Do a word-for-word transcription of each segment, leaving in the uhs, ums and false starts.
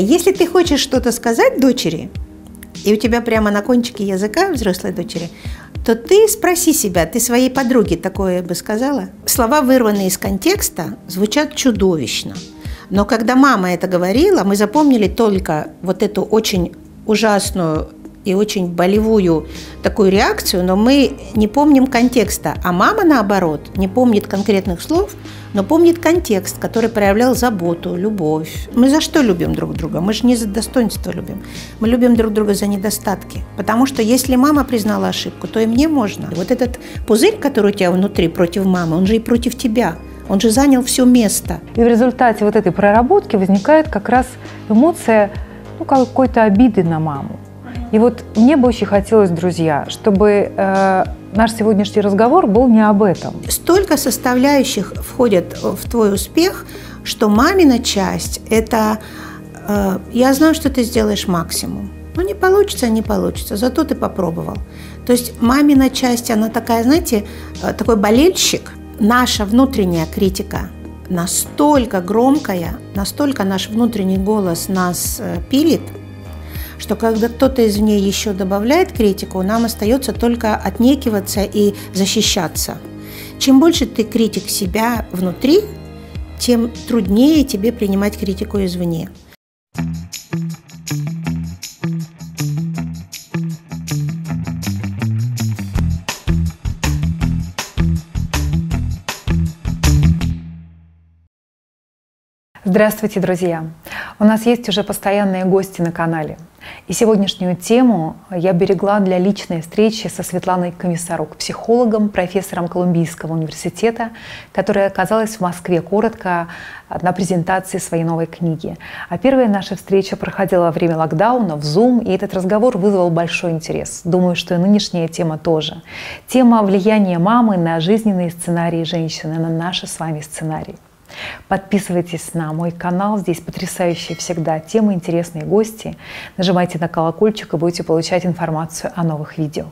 Если ты хочешь что-то сказать дочери, и у тебя прямо на кончике языка взрослой дочери, то ты спроси себя, ты своей подруге такое бы сказала? Слова, вырванные из контекста, звучат чудовищно. Но когда мама это говорила, мы запомнили только вот эту очень ужасную и очень болевую такую реакцию, но мы не помним контекста. А мама, наоборот, не помнит конкретных слов, но помнит контекст, который проявлял заботу, любовь. Мы за что любим друг друга? Мы же не за достоинство любим. Мы любим друг друга за недостатки. Потому что если мама признала ошибку, то и мне можно. Вот этот пузырь, который у тебя внутри против мамы, он же и против тебя. Он же занял все место. И в результате вот этой проработки возникает как раз эмоция, ну, какой-то обиды на маму. И вот мне бы очень хотелось, друзья, чтобы э, наш сегодняшний разговор был не об этом. Столько составляющих входят в твой успех, что мамина часть – это э, «я знаю, что ты сделаешь максимум». Ну, не получится, не получится, зато ты попробовал. То есть мамина часть, она такая, знаете, такой болельщик. Наша внутренняя критика настолько громкая, настолько наш внутренний голос нас пилит, что когда кто-то извне еще добавляет критику, нам остается только отнекиваться и защищаться. Чем больше ты критик себя внутри, тем труднее тебе принимать критику извне. Здравствуйте, друзья! У нас есть уже постоянные гости на канале. И сегодняшнюю тему я берегла для личной встречи со Светланой Комиссарук, психологом, профессором Колумбийского университета, которая оказалась в Москве коротко на презентации своей новой книги. А первая наша встреча проходила во время локдауна в Zoom, и этот разговор вызвал большой интерес. Думаю, что и нынешняя тема тоже. Тема влияния мамы на жизненные сценарии женщины, на наши с вами сценарии. Подписывайтесь на мой канал, здесь потрясающие всегда темы, интересные гости. Нажимайте на колокольчик и будете получать информацию о новых видео.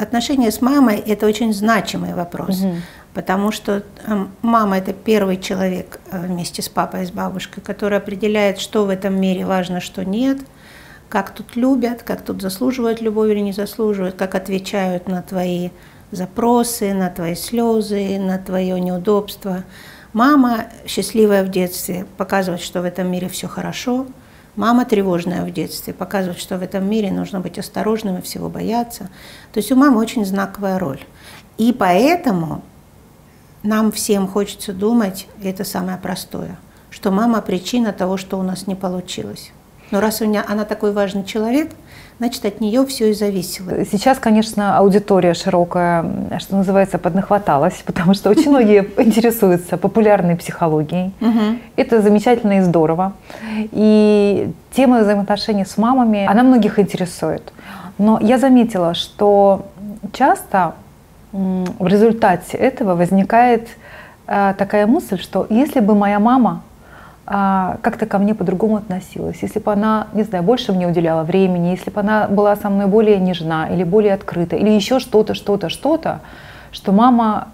Отношения с мамой – это очень значимый вопрос. Угу. Потому что мама – это первый человек вместе с папой и с бабушкой, который определяет, что в этом мире важно, что нет, как тут любят, как тут заслуживают любовь или не заслуживают, как отвечают на твои запросы, на твои слезы, на твое неудобство. Мама, счастливая в детстве, показывает, что в этом мире все хорошо. Мама, тревожная в детстве, показывает, что в этом мире нужно быть осторожным и всего бояться. То есть у мамы очень знаковая роль. И поэтому нам всем хочется думать, и это самое простое, что мама причина того, что у нас не получилось. Но раз у меня она такой важный человек, значит, от нее все и зависело. Сейчас, конечно, аудитория широкая, что называется, поднахваталась, потому что очень многие интересуются популярной психологией. Это замечательно и здорово. И тема взаимоотношений с мамами, она многих интересует. Но я заметила, что часто в результате этого возникает э, такая мысль, что если бы моя мама э, как-то ко мне по-другому относилась, если бы она, не знаю, больше мне уделяла времени, если бы она была со мной более нежна или более открыта, или еще что-то, что-то, что-то, что мама,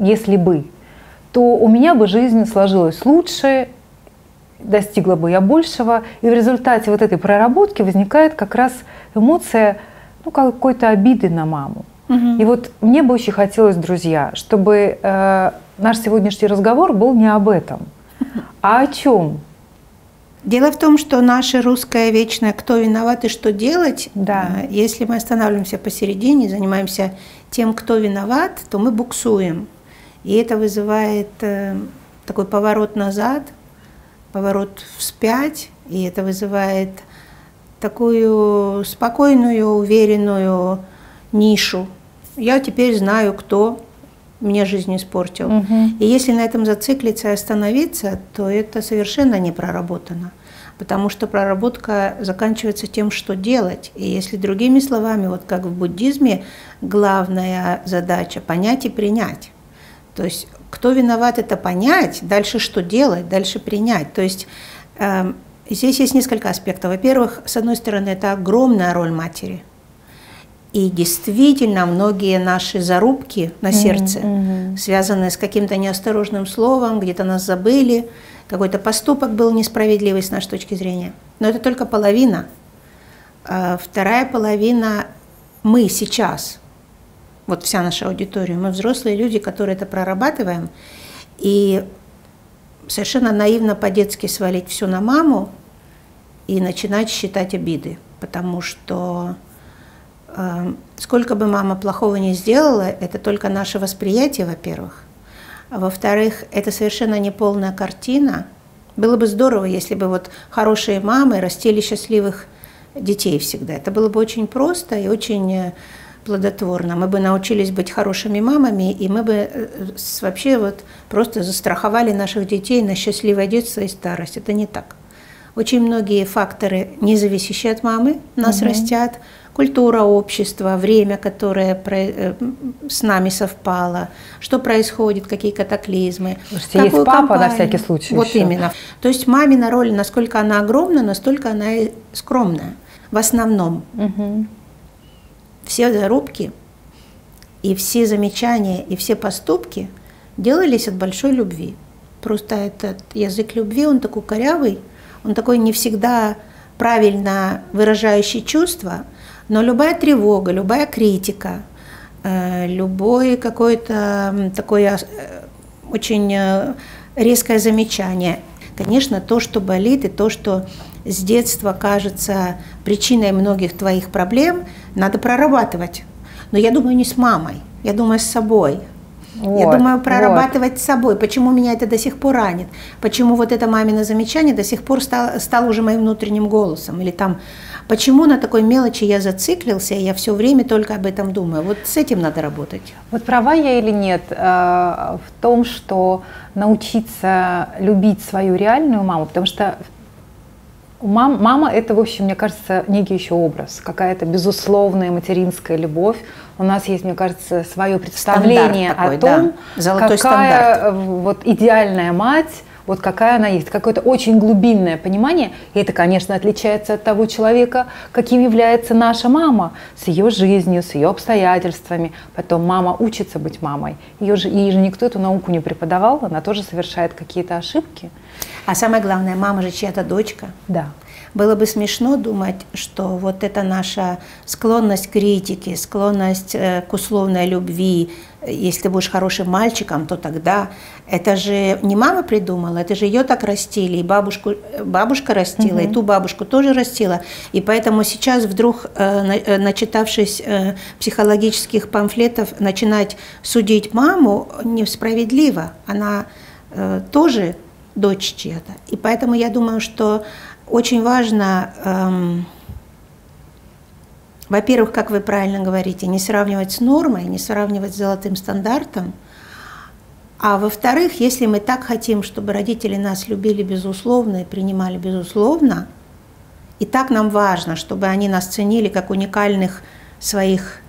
если бы, то у меня бы жизнь сложилась лучше, достигла бы я большего. И в результате вот этой проработки возникает как раз эмоция, ну, какой-то обиды на маму. И вот мне бы очень хотелось, друзья, чтобы э, наш сегодняшний разговор был не об этом, а о чем? Дело в том, что наше русское вечное «кто виноват и что делать», да. Если мы останавливаемся посередине и занимаемся тем, кто виноват, то мы буксуем. И это вызывает э, такой поворот назад, поворот вспять, и это вызывает такую спокойную, уверенную нишу. Я теперь знаю, кто мне жизнь испортил. Угу. И если на этом зациклиться и остановиться, то это совершенно не проработано. Потому что проработка заканчивается тем, что делать. И если другими словами, вот как в буддизме, главная задача – понять и принять. То есть кто виноват – это понять, дальше что делать, дальше принять. То есть э, Здесь есть несколько аспектов. Во-первых, с одной стороны, это огромная роль матери. И действительно, многие наши зарубки на сердце, mm-hmm. связанные с каким-то неосторожным словом, где-то нас забыли, какой-то поступок был несправедливый с нашей точки зрения. Но это только половина. А вторая половина – мы сейчас, вот вся наша аудитория, мы взрослые люди, которые это прорабатываем, и совершенно наивно по-детски свалить все на маму и начинать считать обиды, потому что… Сколько бы мама плохого ни сделала, это только наше восприятие, во-первых. А во-вторых, это совершенно неполная картина. Было бы здорово, если бы вот хорошие мамы растили счастливых детей всегда. Это было бы очень просто и очень плодотворно. Мы бы научились быть хорошими мамами, и мы бы вообще вот просто застраховали наших детей на счастливое детство и старость. Это не так. Очень многие факторы, не зависящие от мамы, нас угу. растят. Культура общества, время, которое с нами совпало, что происходит, какие катаклизмы. Слушайте, есть папа компанию. На всякий случай. Вот еще. Именно. То есть мамина роль, насколько она огромна, настолько она и скромная. В основном. Угу. Все зарубки и все замечания, и все поступки делались от большой любви. Просто этот язык любви, он такой корявый, он такой не всегда правильно выражающий чувства. Но любая тревога, любая критика, любое какое-то такое очень резкое замечание. Конечно, то, что болит, и то, что с детства кажется причиной многих твоих проблем, надо прорабатывать. Но я думаю, не с мамой, я думаю, с собой. Вот, я думаю, прорабатывать вот. С собой, почему меня это до сих пор ранит, почему вот это мамино замечание до сих пор стало, стало уже моим внутренним голосом, или там, почему на такой мелочи я зациклился, и я все время только об этом думаю. Вот с этим надо работать. Вот права я или нет в том, что научиться любить свою реальную маму, потому что мам, мама – это, в общем, мне кажется, некий еще образ, какая-то безусловная материнская любовь. У нас есть, мне кажется, свое представление такой, о том, да. какая стандарт. Вот идеальная мать, вот какая она есть. Какое-то очень глубинное понимание. И это, конечно, отличается от того человека, каким является наша мама. С ее жизнью, с ее обстоятельствами. Потом мама учится быть мамой. Ее же, ей же никто эту науку не преподавал, она тоже совершает какие-то ошибки. А самое главное, мама же чья-то дочка. Да. Было бы смешно думать, что вот эта наша склонность к критике, склонность к условной любви, если ты будешь хорошим мальчиком, то тогда… Это же не мама придумала, это же ее так растили, и бабушку, бабушка растила, угу. и ту бабушку тоже растила. И поэтому сейчас вдруг, начитавшись психологических памфлетов, начинать судить маму несправедливо. Она тоже… дочь чья-то. И поэтому я думаю, что очень важно, эм, во-первых, как вы правильно говорите, не сравнивать с нормой, не сравнивать с золотым стандартом, а во-вторых, если мы так хотим, чтобы родители нас любили безусловно и принимали безусловно, и так нам важно, чтобы они нас ценили как уникальных своих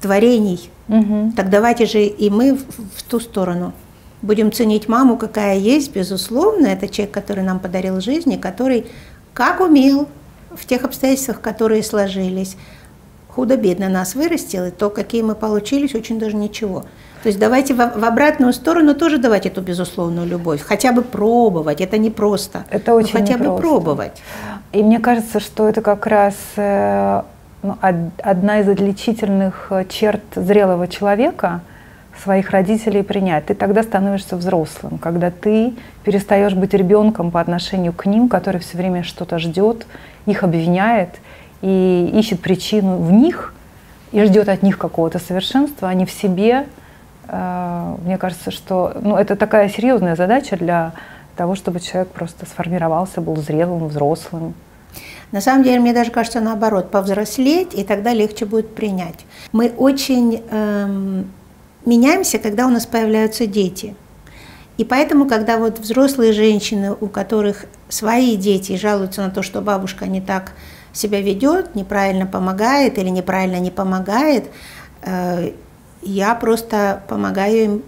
творений, угу. так давайте же и мы в, в ту сторону. Будем ценить маму, какая есть, безусловно. Это человек, который нам подарил жизнь, и который, как умел, в тех обстоятельствах, которые сложились, худо-бедно нас вырастил, и то, какие мы получились, очень даже ничего. То есть давайте в обратную сторону тоже давать эту безусловную любовь. Хотя бы пробовать, это непросто. Это очень хотя непросто. бы пробовать. И мне кажется, что это как раз ну, одна из отличительных черт зрелого человека – своих родителей принять. Ты тогда становишься взрослым, когда ты перестаешь быть ребенком по отношению к ним, который все время что-то ждет, их обвиняет и ищет причину в них и ждет от них какого-то совершенства, а не в себе. Мне кажется, что ну, это такая серьезная задача для того, чтобы человек просто сформировался, был зрелым, взрослым. На самом деле, мне даже кажется, наоборот, повзрослеть, и тогда легче будет принять. Мы очень... Эм... меняемся, когда у нас появляются дети. И поэтому, когда вот взрослые женщины, у которых свои дети, жалуются на то, что бабушка не так себя ведет, неправильно помогает или неправильно не помогает, я просто помогаю им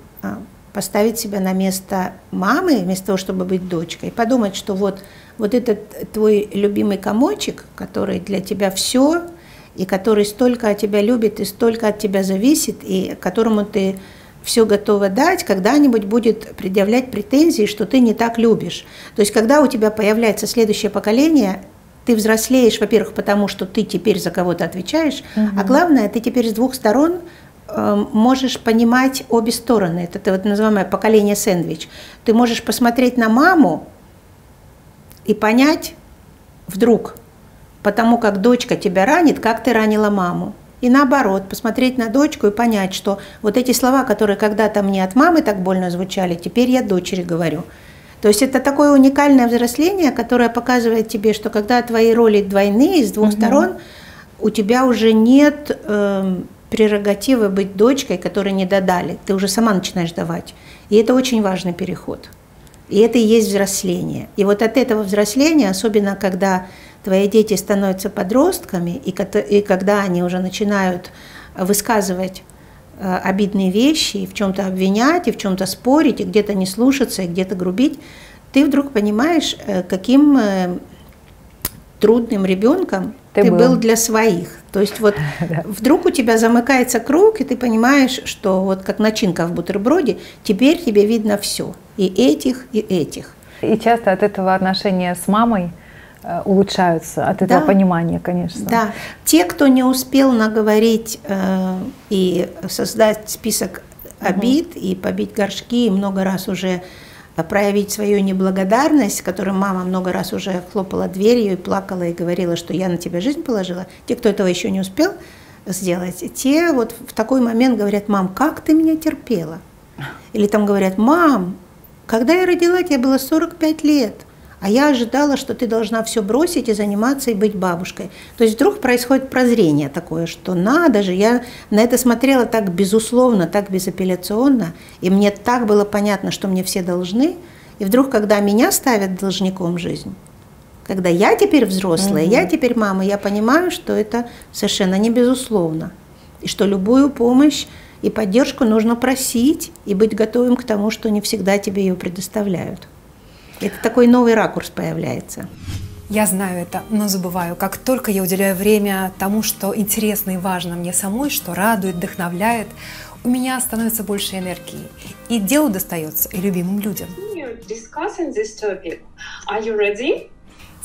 поставить себя на место мамы, вместо того, чтобы быть дочкой, и подумать, что вот, вот этот твой любимый комочек, который для тебя все, и который столько от тебя любит, и столько от тебя зависит, и которому ты все готова дать, когда-нибудь будет предъявлять претензии, что ты не так любишь. То есть, когда у тебя появляется следующее поколение, ты взрослеешь, во-первых, потому что ты теперь за кого-то отвечаешь, угу. а главное, ты теперь с двух сторон можешь понимать обе стороны. Это, это вот называемое поколение сэндвич. Ты можешь посмотреть на маму и понять вдруг, потому как дочка тебя ранит, как ты ранила маму. И наоборот, посмотреть на дочку и понять, что вот эти слова, которые когда-то мне от мамы так больно звучали, теперь я дочери говорю. То есть это такое уникальное взросление, которое показывает тебе, что когда твои роли двойные, с двух угу. сторон, у тебя уже нет... Э, прерогативы быть дочкой, которой не додали. Ты уже сама начинаешь давать. И это очень важный переход. И это и есть взросление. И вот от этого взросления, особенно когда твои дети становятся подростками, и, и когда они уже начинают высказывать э, обидные вещи, и в чем-то обвинять, и в чем-то спорить, и где-то не слушаться, и где-то грубить, ты вдруг понимаешь, э, каким... Э, трудным ребенком ты, ты был. был для своих. То есть вот да. вдруг у тебя замыкается круг, и ты понимаешь, что вот как начинка в бутерброде, теперь тебе видно все. И этих, и этих. И часто от этого отношения с мамой улучшаются, от этого да. понимания, конечно. Да. Те, кто не успел наговорить э, и создать список обид, угу. и побить горшки, и много раз уже... проявить свою неблагодарность, которой мама много раз уже хлопала дверью и плакала, и говорила, что я на тебя жизнь положила. Те, кто этого еще не успел сделать, те вот в такой момент говорят: мам, как ты меня терпела? Или там говорят: мам, когда я родила, тебе было сорок пять лет, а я ожидала, что ты должна все бросить и заниматься, и быть бабушкой. То есть вдруг происходит прозрение такое, что надо же, я на это смотрела так безусловно, так безапелляционно, и мне так было понятно, что мне все должны. И вдруг, когда меня ставят должником жизнь, когда я теперь взрослая, mm-hmm. я теперь мама, я понимаю, что это совершенно не безусловно, и что любую помощь и поддержку нужно просить и быть готовым к тому, что не всегда тебе ее предоставляют. Это такой новый ракурс появляется. Я знаю это, но забываю. Как только я уделяю время тому, что интересно и важно мне самой, что радует, вдохновляет, у меня становится больше энергии. И делу достается, и любимым людям.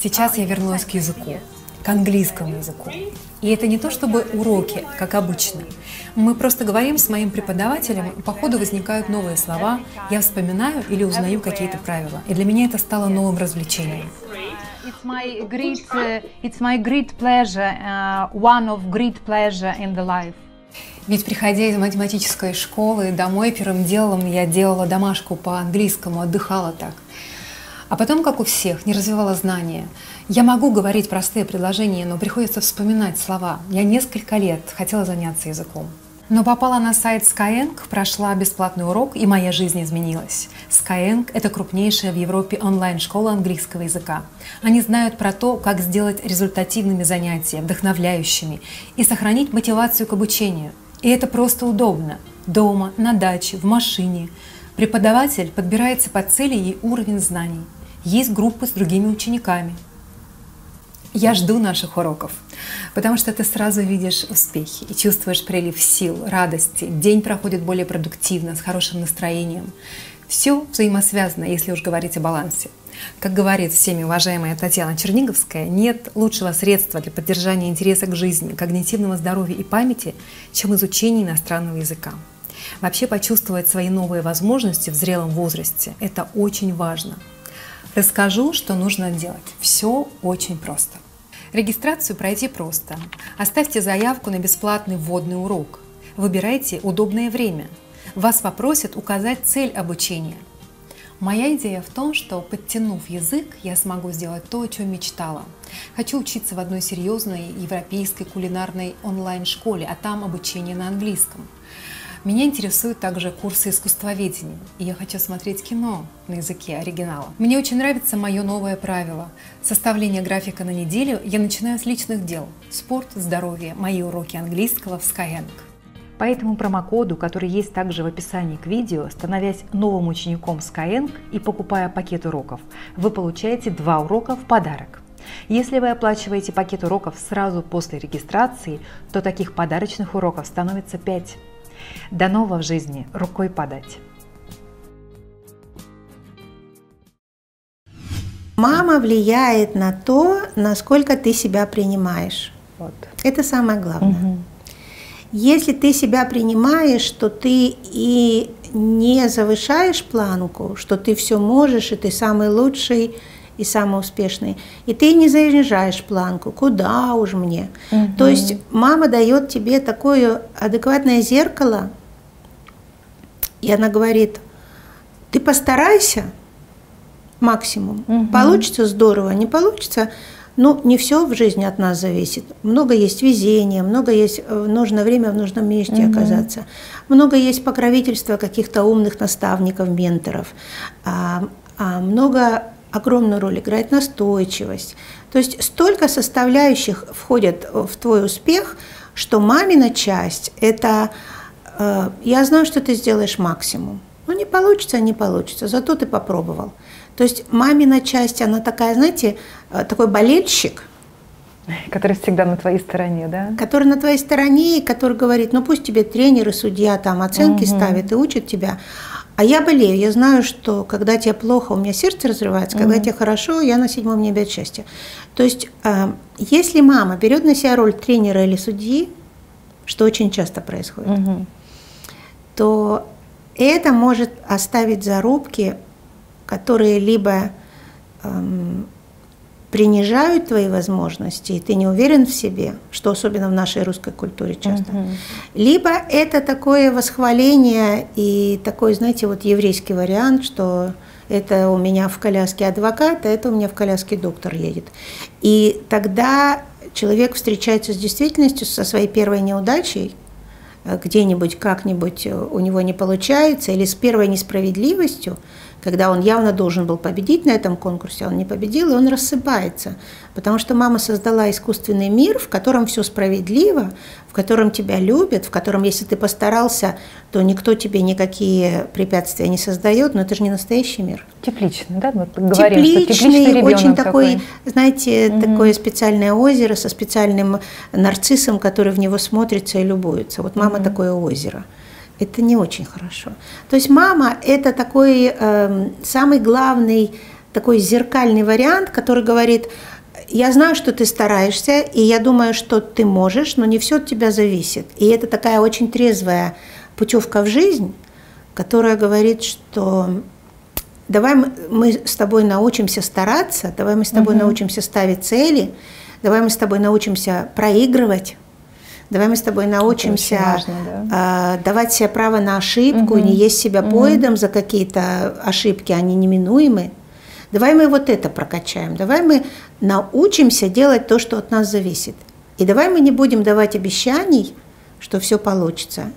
Сейчас я вернулась к языку, к английскому языку. И это не то чтобы уроки, как обычно. Мы просто говорим с моим преподавателем, и по ходу возникают новые слова, я вспоминаю или узнаю какие-то правила. И для меня это стало новым развлечением. It's my great, it's my great pleasure, one of great pleasure in the life. Ведь, приходя из математической школы домой, первым делом я делала домашку по английскому, отдыхала так. А потом, как у всех, не развивала знания. Я могу говорить простые предложения, но приходится вспоминать слова. Я несколько лет хотела заняться языком. Но попала на сайт Skyeng, прошла бесплатный урок, и моя жизнь изменилась. Skyeng – это крупнейшая в Европе онлайн-школа английского языка. Они знают про то, как сделать результативными занятия, вдохновляющими, и сохранить мотивацию к обучению. И это просто удобно. Дома, на даче, в машине. Преподаватель подбирается под цели и уровень знаний. Есть группы с другими учениками. Я жду наших уроков, потому что ты сразу видишь успехи и чувствуешь прилив сил, радости. День проходит более продуктивно, с хорошим настроением. Все взаимосвязано, если уж говорить о балансе. Как говорит всеми уважаемая Татьяна Черниговская, нет лучшего средства для поддержания интереса к жизни, когнитивного здоровья и памяти, чем изучение иностранного языка. Вообще почувствовать свои новые возможности в зрелом возрасте – это очень важно. Расскажу, что нужно делать. Все очень просто. Регистрацию пройти просто. Оставьте заявку на бесплатный вводный урок. Выбирайте удобное время. Вас попросят указать цель обучения. Моя идея в том, что, подтянув язык, я смогу сделать то, о чем мечтала. Хочу учиться в одной серьезной европейской кулинарной онлайн-школе, а там обучение на английском. Меня интересуют также курсы искусствоведения, и я хочу смотреть кино на языке оригинала. Мне очень нравится мое новое правило. Составление графика на неделю я начинаю с личных дел. Спорт, здоровье, мои уроки английского в Skyeng. По этому промокоду, который есть также в описании к видео, становясь новым учеником Skyeng и покупая пакет уроков, вы получаете два урока в подарок. Если вы оплачиваете пакет уроков сразу после регистрации, то таких подарочных уроков становится пять. До нового в жизни рукой подать! Мама влияет на то, насколько ты себя принимаешь. Вот. Это самое главное. Угу. Если ты себя принимаешь, что ты и не завышаешь планку, что ты все можешь, и ты самый лучший и самый успешный, и ты не занижаешь планку, куда уж мне. Угу. То есть мама дает тебе такое адекватное зеркало, и она говорит, ты постарайся максимум, угу. Получится здорово, не получится. Ну, не все в жизни от нас зависит. Много есть везения, много есть в нужное время в нужном месте [S2] Угу. [S1] Оказаться. Много есть покровительства каких-то умных наставников, менторов. А, а много, огромную роль играет настойчивость. То есть столько составляющих входят в твой успех, что мамина часть – это э, «я знаю, что ты сделаешь максимум». Ну, не получится, не получится, зато ты попробовал. То есть мамина часть, она такая, знаете, такой болельщик. Который всегда на твоей стороне, да? Который на твоей стороне, и который говорит, ну пусть тебе тренер и судья там оценки угу. ставят и учат тебя. А я болею, я знаю, что когда тебе плохо, у меня сердце разрывается, угу. когда тебе хорошо, я на седьмом небе от счастья. То есть если мама берет на себя роль тренера или судьи, что очень часто происходит, угу. то это может оставить зарубки, которые либо эм, принижают твои возможности, и ты не уверен в себе, что особенно в нашей русской культуре часто, угу. либо это такое восхваление и такой, знаете, вот еврейский вариант, что это у меня в коляске адвокат, а это у меня в коляске доктор едет. И тогда человек встречается с действительностью, со своей первой неудачей, где-нибудь, как-нибудь у него не получается, или с первой несправедливостью, когда он явно должен был победить на этом конкурсе, он не победил, и он рассыпается. Потому что мама создала искусственный мир, в котором все справедливо, в котором тебя любят, в котором, если ты постарался, то никто тебе никакие препятствия не создает, но это же не настоящий мир. Тепличный, да? Мы говорим, тепличный, что тепличный очень такой, такой, знаете, угу. такое специальное озеро со специальным нарциссом, который в него смотрится и любуется. Вот мама угу. такое озеро. Это не очень хорошо. То есть мама – это такой э, самый главный, такой зеркальный вариант, который говорит, я знаю, что ты стараешься, и я думаю, что ты можешь, но не все от тебя зависит. И это такая очень трезвая путевка в жизнь, которая говорит, что давай мы с тобой научимся стараться, давай мы с тобой [S2] Угу. [S1] Научимся ставить цели, давай мы с тобой научимся проигрывать, давай мы с тобой научимся важно, да? э, давать себе право на ошибку, угу. не есть себя поедом угу. за какие-то ошибки, они неминуемы. Давай мы вот это прокачаем, давай мы научимся делать то, что от нас зависит. И давай мы не будем давать обещаний, что все получится.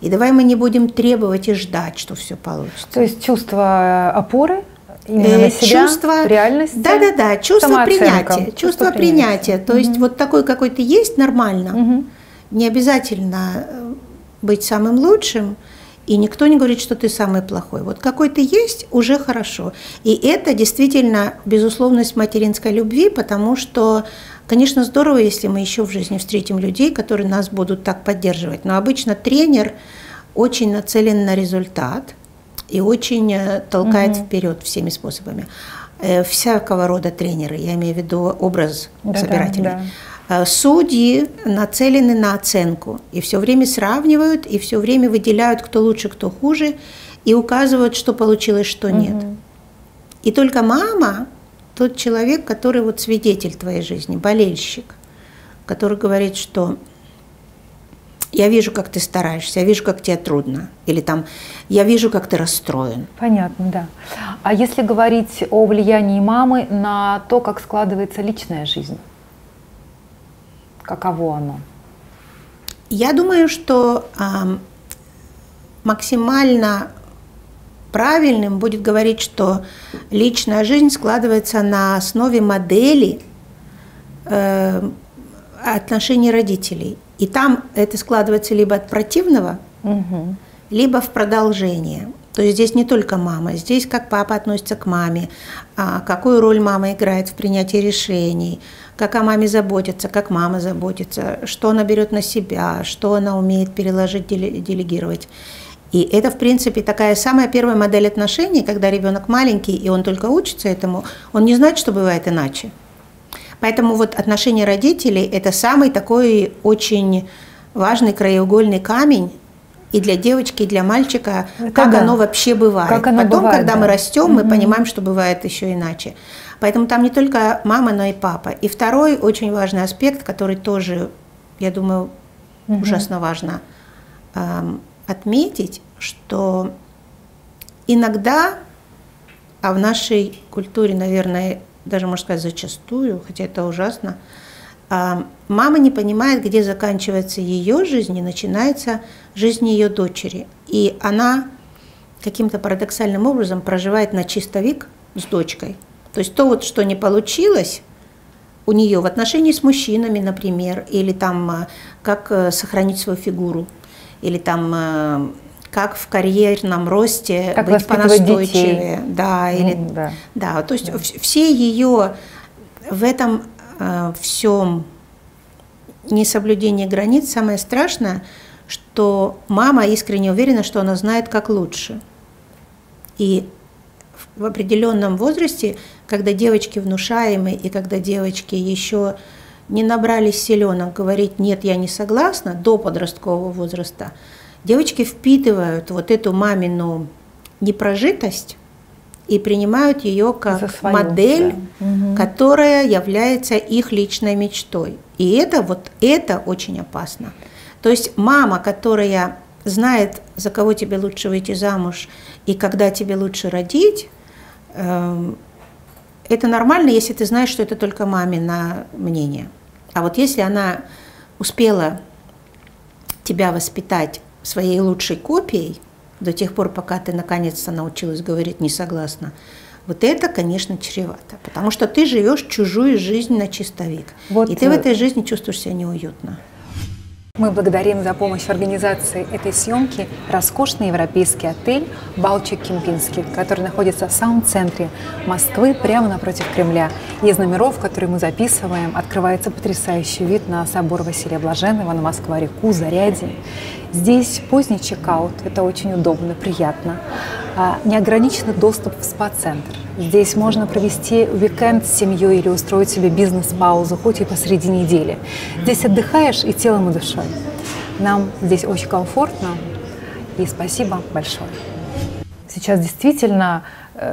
И давай мы не будем требовать и ждать, что все получится. То есть чувство опоры? Именно на себя, чувство реальности, да, да, да, чувство принятия, чувство, чувство принятия, принятия. То угу. есть вот такой, какой ты есть, нормально, угу. не обязательно быть самым лучшим, и никто не говорит, что ты самый плохой. Вот какой ты есть, уже хорошо. И это действительно безусловность материнской любви, потому что, конечно, здорово, если мы еще в жизни встретим людей, которые нас будут так поддерживать. Но обычно тренер очень нацелен на результат. И очень толкает угу. вперед всеми способами. Всякого рода тренеры, я имею в виду образ да, собирателей. Да, да. Судьи нацелены на оценку. И все время сравнивают, и все время выделяют, кто лучше, кто хуже, и указывают, что получилось, что нет. Угу. И только мама, тот человек, который вот свидетель твоей жизни, болельщик, который говорит, что... Я вижу, как ты стараешься, я вижу, как тебе трудно. Или там, я вижу, как ты расстроен. Понятно, да. А если говорить о влиянии мамы на то, как складывается личная жизнь? Каково оно? Я думаю, что э, максимально правильным будет говорить, что личная жизнь складывается на основе модели э, отношений родителей. И там это складывается либо от противного, угу. либо в продолжение. То есть здесь не только мама, здесь как папа относится к маме, какую роль мама играет в принятии решений, как о маме заботится, как мама заботится, что она берет на себя, что она умеет переложить, делегировать. И это, в принципе, такая самая первая модель отношений, когда ребенок маленький, и он только учится этому, он не знает, что бывает иначе. Поэтому вот отношения родителей – это самый такой очень важный краеугольный камень и для девочки, и для мальчика, это как да. оно вообще бывает. Как оно Потом, бывает, когда да. мы растем, угу. мы понимаем, что бывает еще иначе. Поэтому там не только мама, но и папа. И второй очень важный аспект, который тоже, я думаю, угу. ужасно важно эм, отметить, что иногда, а в нашей культуре, наверное, даже, можно сказать, зачастую, хотя это ужасно, мама не понимает, где заканчивается ее жизнь и начинается жизнь ее дочери. И она каким-то парадоксальным образом проживает на чистовик с дочкой. То есть то, вот, что не получилось у нее в отношении с мужчинами, например, или там как сохранить свою фигуру, или там... как в карьерном росте как быть понастойчивее. Да, или, ну, да. Да, то есть да. все ее в этом э, всем несоблюдении границ самое страшное, что мама искренне уверена, что она знает, как лучше. И в определенном возрасте, когда девочки внушаемы и когда девочки еще не набрались силенок говорить «нет, я не согласна» до подросткового возраста, девочки впитывают вот эту мамину непрожитость и принимают ее как свою, модель, да. которая является их личной мечтой. И это, вот это очень опасно. То есть мама, которая знает, за кого тебе лучше выйти замуж и когда тебе лучше родить, э, это нормально, если ты знаешь, что это только мамино мнение. А вот если она успела тебя воспитать своей лучшей копией, до тех пор, пока ты наконец-то научилась говорить «не согласна», вот это, конечно, чревато, потому что ты живешь чужую жизнь на чистовик, вот и ты в этой жизни чувствуешь себя неуютно. Мы благодарим за помощь в организации этой съемки роскошный европейский отель «Балчуг Кемпински», который находится в самом центре Москвы, прямо напротив Кремля. Из номеров, которые мы записываем, открывается потрясающий вид на собор Василия Блаженного, на Москва-реку, заря день. Здесь поздний чекаут, это очень удобно, приятно. Неограниченный доступ в спа-центр. Здесь можно провести уикенд с семьей или устроить себе бизнес-паузу, хоть и посреди недели. Здесь отдыхаешь и телом, и душой. Нам здесь очень комфортно, и спасибо большое. Сейчас действительно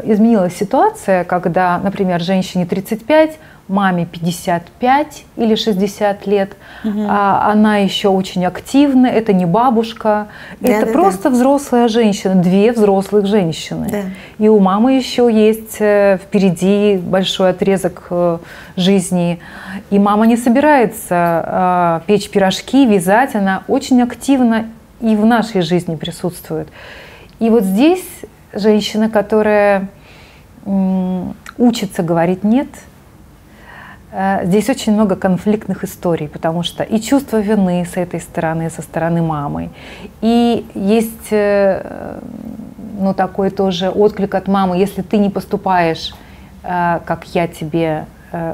изменилась ситуация, когда, например, женщине тридцать пять, маме пятьдесят пять или шестьдесят лет, угу. а она еще очень активна, это не бабушка, да, это да, просто да. взрослая женщина, две взрослых женщины. Да. И у мамы еще есть впереди большой отрезок жизни. И мама не собирается печь пирожки, вязать, она очень активно и в нашей жизни присутствует. И вот здесь женщина, которая учится говорить «нет», здесь очень много конфликтных историй, потому что и чувство вины с этой стороны, со стороны мамы, и есть ну, такой тоже отклик от мамы: если ты не поступаешь, как я тебе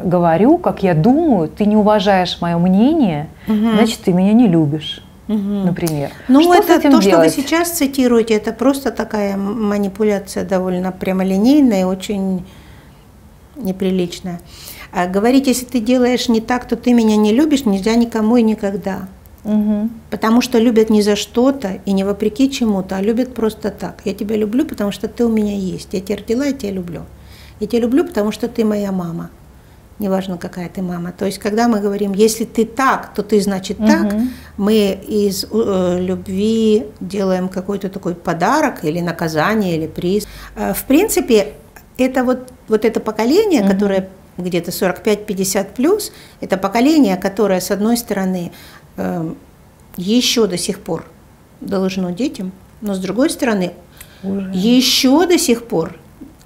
говорю, как я думаю, ты не уважаешь мое мнение, угу. значит, ты меня не любишь. Например. Ну, что это то, делать? Что вы сейчас цитируете, это просто такая манипуляция довольно прямолинейная, очень неприличная. А говорить, если ты делаешь не так, то ты меня не любишь, нельзя никому и никогда. Угу. Потому что любят не за что-то и не вопреки чему-то, а любят просто так. Я тебя люблю, потому что ты у меня есть. Я тебя родила, я тебя люблю. Я тебя люблю, потому что ты моя мама. Неважно, какая ты мама. То есть, когда мы говорим, если ты так, то ты, значит, так, угу. мы из э, любви делаем какой-то такой подарок или наказание, или приз. В принципе, это вот, вот это поколение, угу. которое где-то сорок пять — пятьдесят плюс, это поколение, которое, с одной стороны, э, еще до сих пор должно детям, но, с другой стороны, Уже. еще до сих пор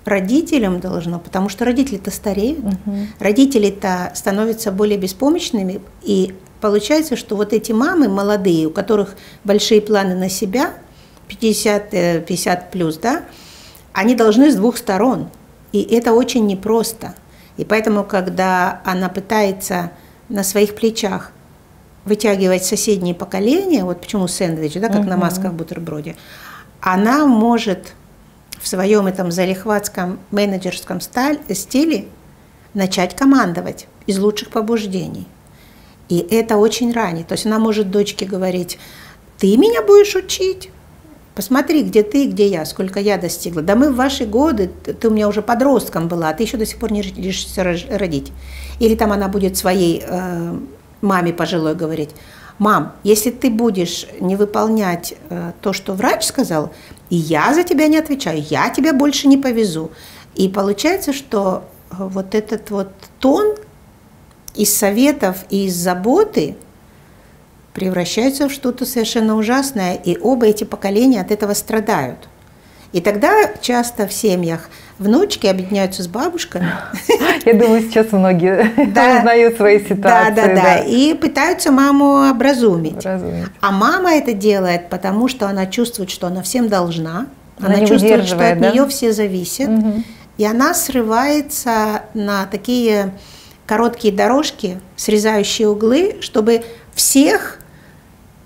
родителям должно, потому что родители-то стареют, угу. родители-то становятся более беспомощными, и Получается, что вот эти мамы молодые, у которых большие планы на себя, пятьдесят плюс, да, они должны с двух сторон. И это очень непросто. И поэтому, когда она пытается на своих плечах вытягивать соседние поколения, вот почему сэндвич, да, как [S2] Угу. [S1] На масках в бутерброде, она может в своем этом залихватском менеджерском стиле начать командовать из лучших побуждений. И это очень ранит. То есть она может дочке говорить: ты меня будешь учить? Посмотри, где ты, где я, сколько я достигла. Да мы в ваши годы, ты у меня уже подростком была, а ты еще до сих пор не решишься родить. Или там она будет своей э, маме пожилой говорить: мам, если ты будешь не выполнять э, то, что врач сказал, и я за тебя не отвечаю, я тебя больше не повезу. И получается, что вот этот вот тон из советов и из заботы превращаются в что-то совершенно ужасное, и оба эти поколения от этого страдают. И тогда часто в семьях внучки объединяются с бабушками. Я думаю, сейчас многие узнают свои ситуации. Да, да, да. И пытаются маму образумить. А мама это делает, потому что она чувствует, что она всем должна. Она чувствует, что от нее все зависят. И она срывается на такие короткие дорожки, срезающие углы, чтобы всех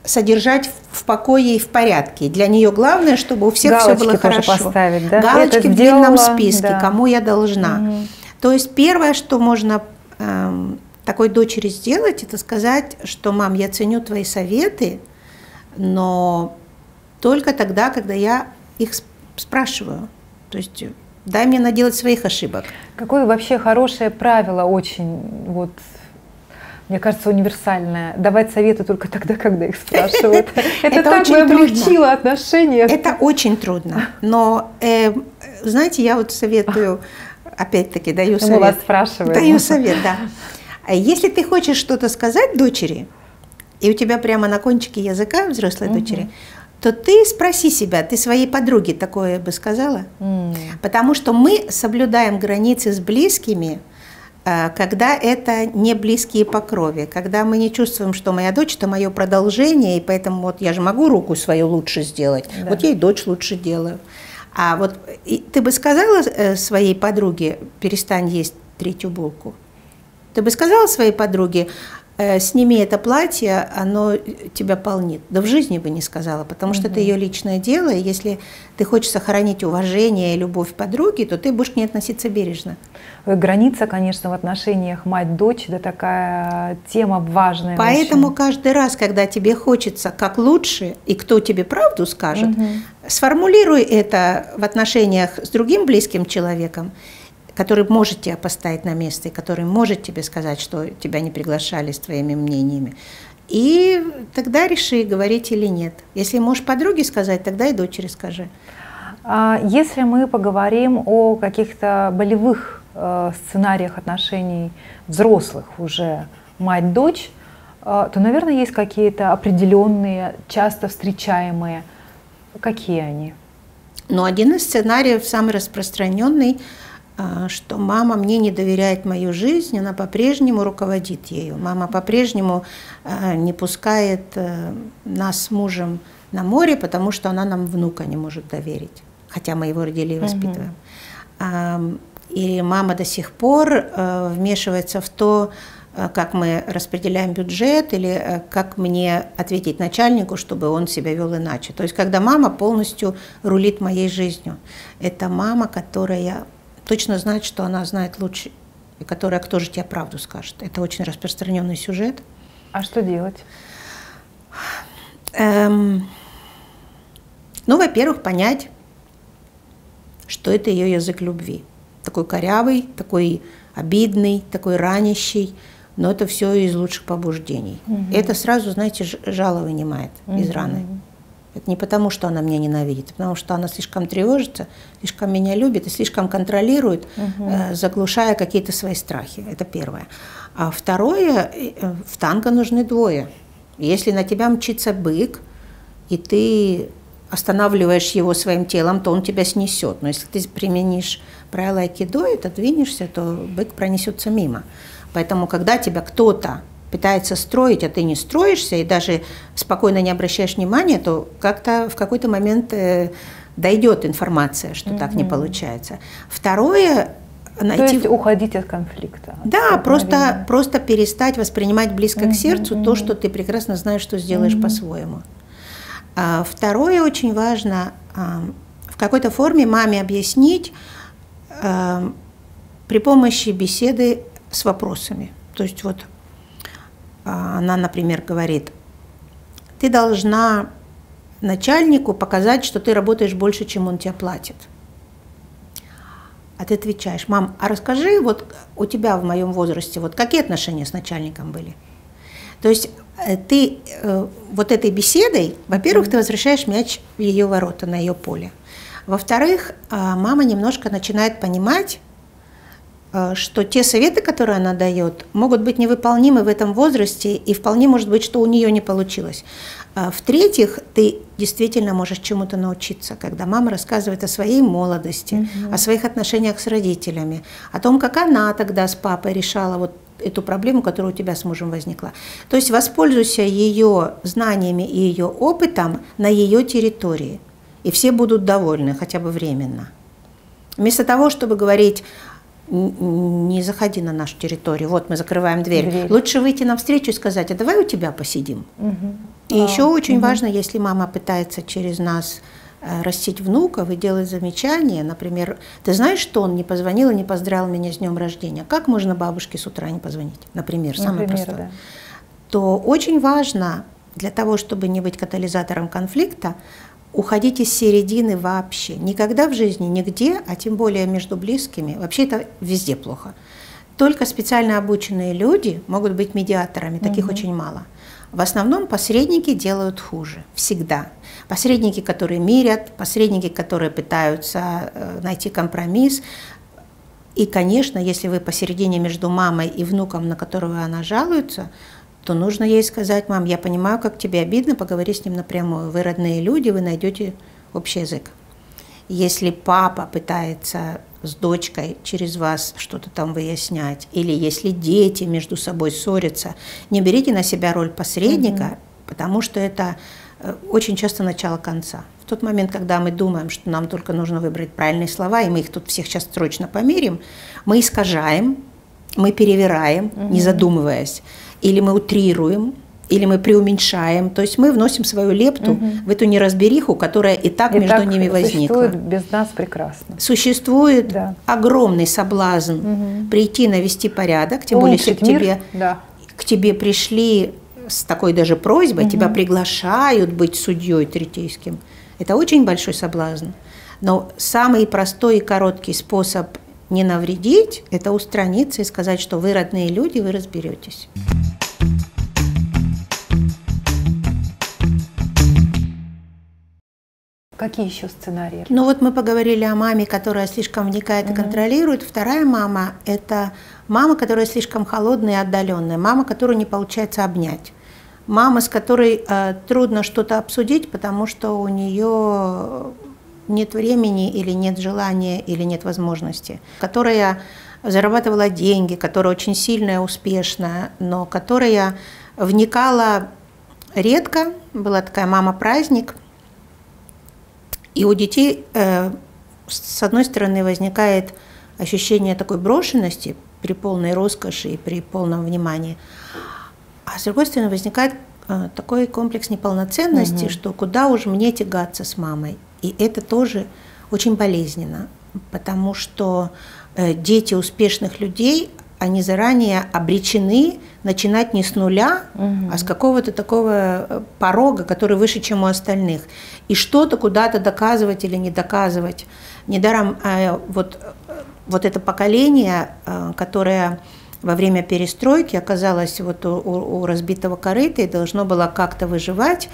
содержать в покое и в порядке. Для нее главное, чтобы у всех галочки все было хорошо. Поставить, да? Галочки это в сделала, длинном списке, да. Кому я должна. Угу. То есть первое, что можно эм, такой дочери сделать, это сказать, что, мам, я ценю твои советы, но только тогда, когда я их спрашиваю. То есть дай мне наделать своих ошибок. Какое вообще хорошее правило очень, вот, мне кажется, универсальное. Давать советы только тогда, когда их спрашивают. Это так облегчило отношения. Это очень трудно. Но, знаете, я вот советую, опять-таки, даю совет. Мы вас спрашиваем. Даю совет, да. Если ты хочешь что-то сказать дочери, и у тебя прямо на кончике языка взрослой дочери, то ты спроси себя, ты своей подруге такое бы сказала? Mm. Потому что мы соблюдаем границы с близкими, когда это не близкие по крови, когда мы не чувствуем, что моя дочь – это мое продолжение, и поэтому вот я же могу руку свою лучше сделать, да. Вот я и дочь лучше делаю. А вот ты бы сказала своей подруге: перестань есть третью булку? Ты бы сказала своей подруге: сними это платье, оно тебя полнит? Да в жизни бы не сказала, потому что [S2] Угу. [S1] Это ее личное дело, и если ты хочешь сохранить уважение и любовь подруги, то ты будешь к ней относиться бережно. Граница, конечно, в отношениях мать-дочь, да, такая тема важная. Поэтому очень. Каждый раз, когда тебе хочется как лучше, и кто тебе правду скажет, [S2] Угу. [S1] Сформулируй это в отношениях с другим близким человеком, который может тебя поставить на место, и который может тебе сказать, что тебя не приглашали с твоими мнениями. И тогда реши, говорить или нет. Если можешь подруге сказать, тогда и дочери скажи. Если мы поговорим о каких-то болевых сценариях отношений взрослых уже мать-дочь, то, наверное, есть какие-то определенные, часто встречаемые. Какие они? Ну, один из сценариев, самый распространенный, что мама мне не доверяет мою жизнь, она по-прежнему руководит ею. Мама по-прежнему не пускает нас с мужем на море, потому что она нам внука не может доверить, хотя мы его родили и воспитываем. Угу. И мама до сих пор вмешивается в то, как мы распределяем бюджет, или как мне ответить начальнику, чтобы он себя вел иначе. То есть когда мама полностью рулит моей жизнью, это мама, которая точно знать, что она знает лучше, и которая кто же тебе правду скажет. Это очень распространенный сюжет. А что делать? Эм, ну, во-первых, понять, что это ее язык любви. Такой корявый, такой обидный, такой ранящий, но это все из лучших побуждений. Угу. Это сразу, знаете, жало вынимает угу. из раны. Это не потому, что она меня ненавидит, а потому что она слишком тревожится, слишком меня любит и слишком контролирует, угу. э, заглушая какие-то свои страхи. Это первое. А второе, э, в танго нужны двое. Если на тебя мчится бык, и ты останавливаешь его своим телом, то он тебя снесет. Но если ты применишь правила айкидо и отодвинешься, то бык пронесется мимо. Поэтому, когда тебя кто-то пытается строить, а ты не строишься, и даже спокойно не обращаешь внимания, то как-то в какой-то момент э, дойдет информация, что mm-hmm. так не получается. Второе, найти... То есть уходить от конфликта. Да, от просто, просто перестать воспринимать близко mm-hmm. к сердцу mm-hmm. то, что ты прекрасно знаешь, что сделаешь mm-hmm. по-своему. А, второе, очень важно, а, в какой-то форме маме объяснить а, при помощи беседы с вопросами. То есть вот она, например, говорит, ты должна начальнику показать, что ты работаешь больше, чем он тебе платит. А ты отвечаешь, мам, а расскажи, вот у тебя в моем возрасте, вот какие отношения с начальником были? То есть ты э, вот этой беседой, во-первых, mm-hmm. ты возвращаешь мяч в ее ворота, на ее поле. Во-вторых, э, мама немножко начинает понимать, что те советы, которые она дает, могут быть невыполнимы в этом возрасте, и вполне может быть, что у нее не получилось. В-третьих, ты действительно можешь чему-то научиться, когда мама рассказывает о своей молодости, mm-hmm. о своих отношениях с родителями, о том, как она тогда с папой решала вот эту проблему, которая у тебя с мужем возникла. То есть воспользуйся ее знаниями и ее опытом на ее территории, и все будут довольны, хотя бы временно. Вместо того, чтобы говорить... не заходи на нашу территорию, вот мы закрываем дверь. дверь. Лучше выйти навстречу и сказать, а давай у тебя посидим. Угу. И а, еще очень угу. важно, если мама пытается через нас растить внуков и делать замечания, например, ты знаешь, что он не позвонил и не поздравил меня с днем рождения, как можно бабушке с утра не позвонить, например, самое например, простое. Да. То очень важно, для того, чтобы не быть катализатором конфликта, уходить из середины вообще. Никогда в жизни, нигде, а тем более между близкими. Вообще это везде плохо. Только специально обученные люди могут быть медиаторами. Таких угу. очень мало. В основном посредники делают хуже. Всегда. Посредники, которые мирят, посредники, которые пытаются найти компромисс. И, конечно, если вы посередине между мамой и внуком, на которого она жалуется, то нужно ей сказать, мам, я понимаю, как тебе обидно, поговори с ним напрямую. Вы родные люди, вы найдете общий язык. Если папа пытается с дочкой через вас что-то там выяснять, или если дети между собой ссорятся, не берите на себя роль посредника, mm-hmm. потому что это очень часто начало конца. В тот момент, когда мы думаем, что нам только нужно выбрать правильные слова, и мы их тут всех сейчас срочно померим, мы искажаем, мы перевираем, mm-hmm. не задумываясь. Или мы утрируем, или мы преуменьшаем. То есть мы вносим свою лепту угу. в эту неразбериху, которая и так и между так ними возникла. Существует без нас прекрасно. Существует да. огромный соблазн угу. прийти, навести порядок. Тем более, если к тебе, да. к тебе пришли с такой даже просьбой, угу. тебя приглашают быть судьей третейским. Это очень большой соблазн. Но самый простой и короткий способ не навредить, это устраниться и сказать, что вы родные люди, вы разберетесь. Какие еще сценарии? Ну вот мы поговорили о маме, которая слишком вникает угу. и контролирует. Вторая мама – это мама, которая слишком холодная и отдаленная, мама, которую не получается обнять. Мама, с которой э, трудно что-то обсудить, потому что у нее нет времени или нет желания или нет возможности, которая зарабатывала деньги, которая очень сильная, успешная, но которая вникала редко, была такая мама-праздник, и у детей, э, с одной стороны, возникает ощущение такой брошенности при полной роскоши и при полном внимании, а с другой стороны, возникает э, такой комплекс неполноценности, угу. что куда уж мне тягаться с мамой. И это тоже очень болезненно, потому что дети успешных людей, они заранее обречены начинать не с нуля, угу. а с какого-то такого порога, который выше, чем у остальных. И что-то куда-то доказывать или не доказывать. Недаром вот, вот это поколение, которое во время перестройки оказалось вот у, у разбитого корыта и должно было как-то выживать,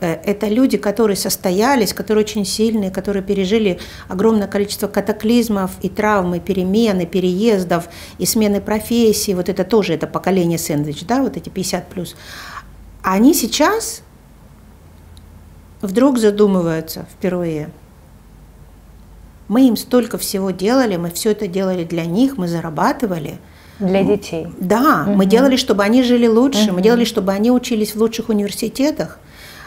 это люди, которые состоялись, которые очень сильные, которые пережили огромное количество катаклизмов и травм, и перемен, и переездов, и смены профессии. Вот это тоже это поколение сэндвич, да, вот эти пятьдесят плюс. А они сейчас вдруг задумываются впервые. Мы им столько всего делали, мы все это делали для них, мы зарабатывали, Для детей. Да, угу. мы делали, чтобы они жили лучше, угу. мы делали, чтобы они учились в лучших университетах.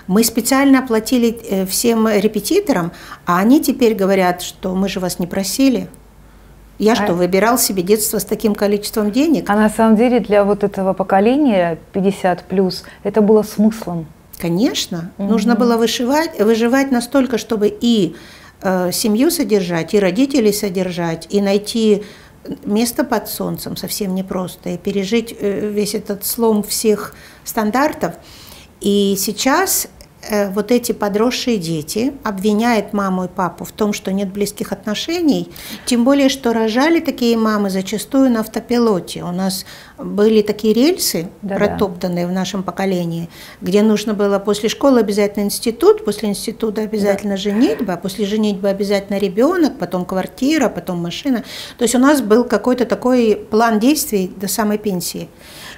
Мы специально оплатили всем репетиторам, а они теперь говорят, что мы же вас не просили. Я а... что, выбирал себе детство с таким количеством денег? А на самом деле для вот этого поколения пятьдесят плюс это было смыслом. Конечно. Угу. Нужно было вышивать, выживать настолько, чтобы и э, семью содержать, и родителей содержать, и найти место под солнцем совсем непросто, и пережить э, весь этот слом всех стандартов. И сейчас э, вот эти подросшие дети обвиняют маму и папу в том, что нет близких отношений, тем более, что рожали такие мамы зачастую на автопилоте. У нас были такие рельсы, да-да, протоптанные в нашем поколении, где нужно было после школы обязательно институт, после института обязательно, да, женитьба, после женитьбы обязательно ребенок, потом квартира, потом машина. То есть у нас был какой-то такой план действий до самой пенсии.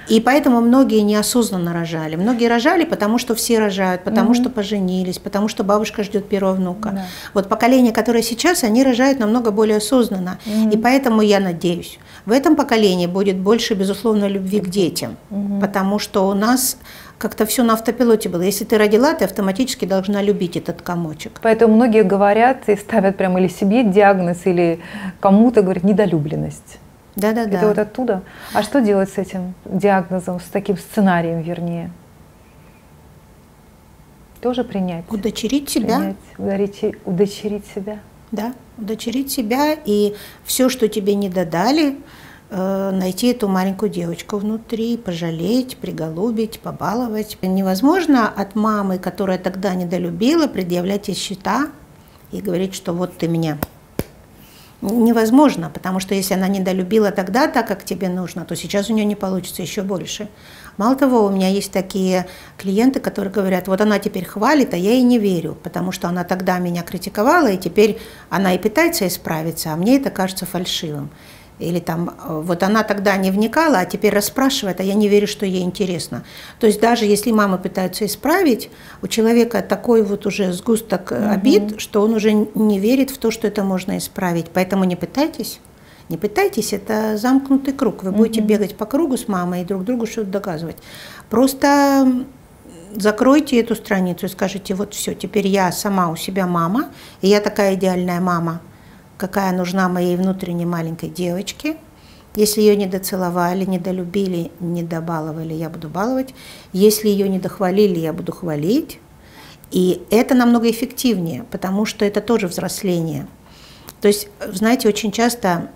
И поэтому многие неосознанно рожали. Многие рожали, потому что все рожают, потому mm-hmm. что поженились, потому что бабушка ждет первого внука. Yeah. Вот поколение, которое сейчас, они рожают намного более осознанно. Mm-hmm. И поэтому, я надеюсь, в этом поколении будет больше, безусловно, любви mm-hmm. к детям. Mm-hmm. Потому что у нас как-то все на автопилоте было. Если ты родила, ты автоматически должна любить этот комочек. Поэтому многие говорят и ставят прямо или себе диагноз, или кому-то говорят недолюбленность. Да, да, да. Это вот оттуда. А что делать с этим диагнозом, с таким сценарием, вернее? Тоже принять. Удочерить себя. Принять, удочерить себя. Да, удочерить себя и все, что тебе не додали, найти эту маленькую девочку внутри, пожалеть, приголубить, побаловать. Невозможно от мамы, которая тогда недолюбила, предъявлять ей счета и говорить, что вот ты меня... Невозможно, потому что если она недолюбила тогда так, как тебе нужно, то сейчас у нее не получится еще больше. Мало того, у меня есть такие клиенты, которые говорят, вот она теперь хвалит, а я ей не верю, потому что она тогда меня критиковала, и теперь она и пытается исправиться, а мне это кажется фальшивым. Или там, вот она тогда не вникала, а теперь расспрашивает, а я не верю, что ей интересно. То есть даже если мамы пытаются исправить, у человека такой вот уже сгусток Mm-hmm. обид, что он уже не верит в то, что это можно исправить. Поэтому не пытайтесь. Не пытайтесь, это замкнутый круг. Вы Mm-hmm. будете бегать по кругу с мамой и друг другу что-то доказывать. Просто закройте эту страницу и скажите, вот все, теперь я сама у себя мама, и я такая идеальная мама, какая нужна моей внутренней маленькой девочке. Если ее недоцеловали, недолюбили, недобаловали, я буду баловать. Если ее недохвалили, я буду хвалить. И это намного эффективнее, потому что это тоже взросление. То есть, знаете, очень часто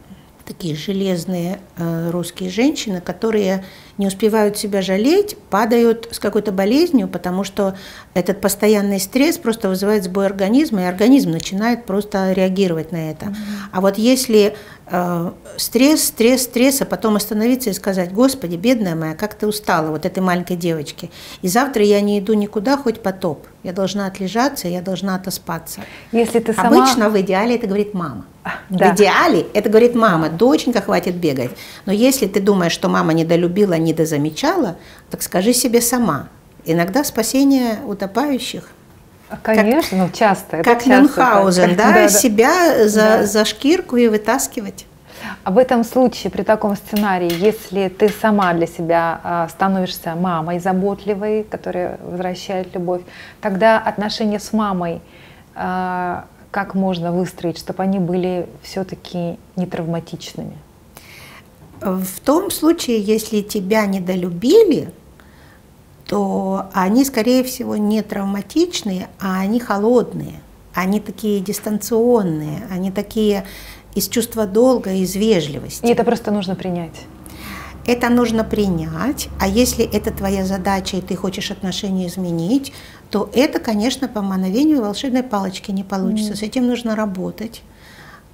такие железные э, русские женщины, которые не успевают себя жалеть, падают с какой-то болезнью, потому что этот постоянный стресс просто вызывает сбой организма, и организм начинает просто реагировать на это. Mm-hmm. А вот если э, стресс, стресс, стресс, а потом остановиться и сказать, Господи, бедная моя, как ты устала, вот этой маленькой девочке, и завтра я не иду никуда, хоть потоп, я должна отлежаться, я должна отоспаться. Если ты сама... Обычно в идеале это говорит мама. Да. В идеале это говорит мама, доченька, хватит бегать. Но если ты думаешь, что мама недолюбила, недозамечала, так скажи себе сама. Иногда спасение утопающих. Конечно, как, часто. Это как часто, Мюнхгаузен, да, да, себя да. За, да. за шкирку и вытаскивать. А в этом случае, при таком сценарии, если ты сама для себя становишься мамой заботливой, которая возвращает любовь, тогда отношения с мамой как можно выстроить, чтобы они были все-таки не травматичными? В том случае, если тебя недолюбили, то они, скорее всего, не травматичные, а они холодные, они такие дистанционные, они такие из чувства долга, из вежливости. И это просто нужно принять. Это нужно принять, а если это твоя задача, и ты хочешь отношения изменить, то это, конечно, по мановению волшебной палочки не получится. Mm. С этим нужно работать,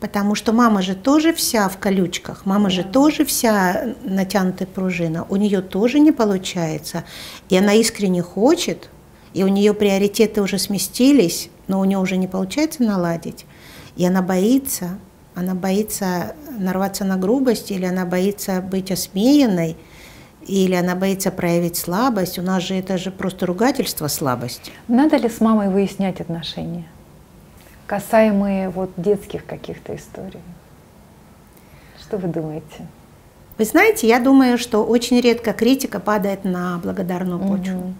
потому что мама же тоже вся в колючках, мама yeah. же тоже вся натянутая пружина, у нее тоже не получается, и она искренне хочет, и у нее приоритеты уже сместились, но у нее уже не получается наладить, и она боится. Она боится нарваться на грубость, или она боится быть осмеянной, или она боится проявить слабость. У нас же это же просто ругательство, слабость. Надо ли с мамой выяснять отношения, касаемые вот детских каких-то историй? Что вы думаете? Вы знаете, я думаю, что очень редко критика падает на благодарную почву. Угу.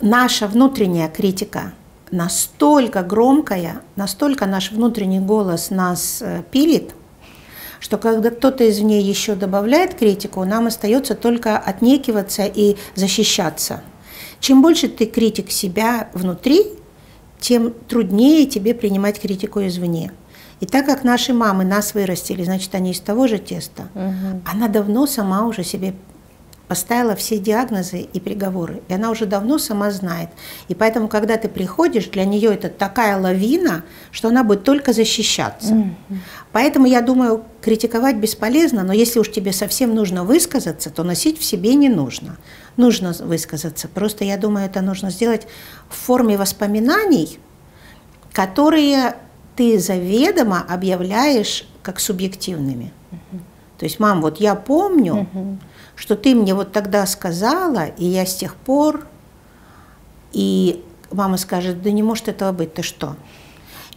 Наша внутренняя критика настолько громкая, настолько наш внутренний голос нас пилит, что когда кто-то извне еще добавляет критику, нам остается только отнекиваться и защищаться. Чем больше ты критик себя внутри, тем труднее тебе принимать критику извне. И так как наши мамы нас вырастили, значит, они из того же теста, угу. она давно сама уже себе поставила все диагнозы и приговоры. И она уже давно сама знает. И поэтому, когда ты приходишь, для нее это такая лавина, что она будет только защищаться. Mm-hmm. Поэтому, я думаю, критиковать бесполезно, но если уж тебе совсем нужно высказаться, то носить в себе не нужно. Нужно высказаться. Просто, я думаю, это нужно сделать в форме воспоминаний, которые ты заведомо объявляешь как субъективными. Mm-hmm. То есть, мам, вот я помню... Mm-hmm. что ты мне вот тогда сказала, и я с тех пор, и мама скажет, да не может этого быть, ты что?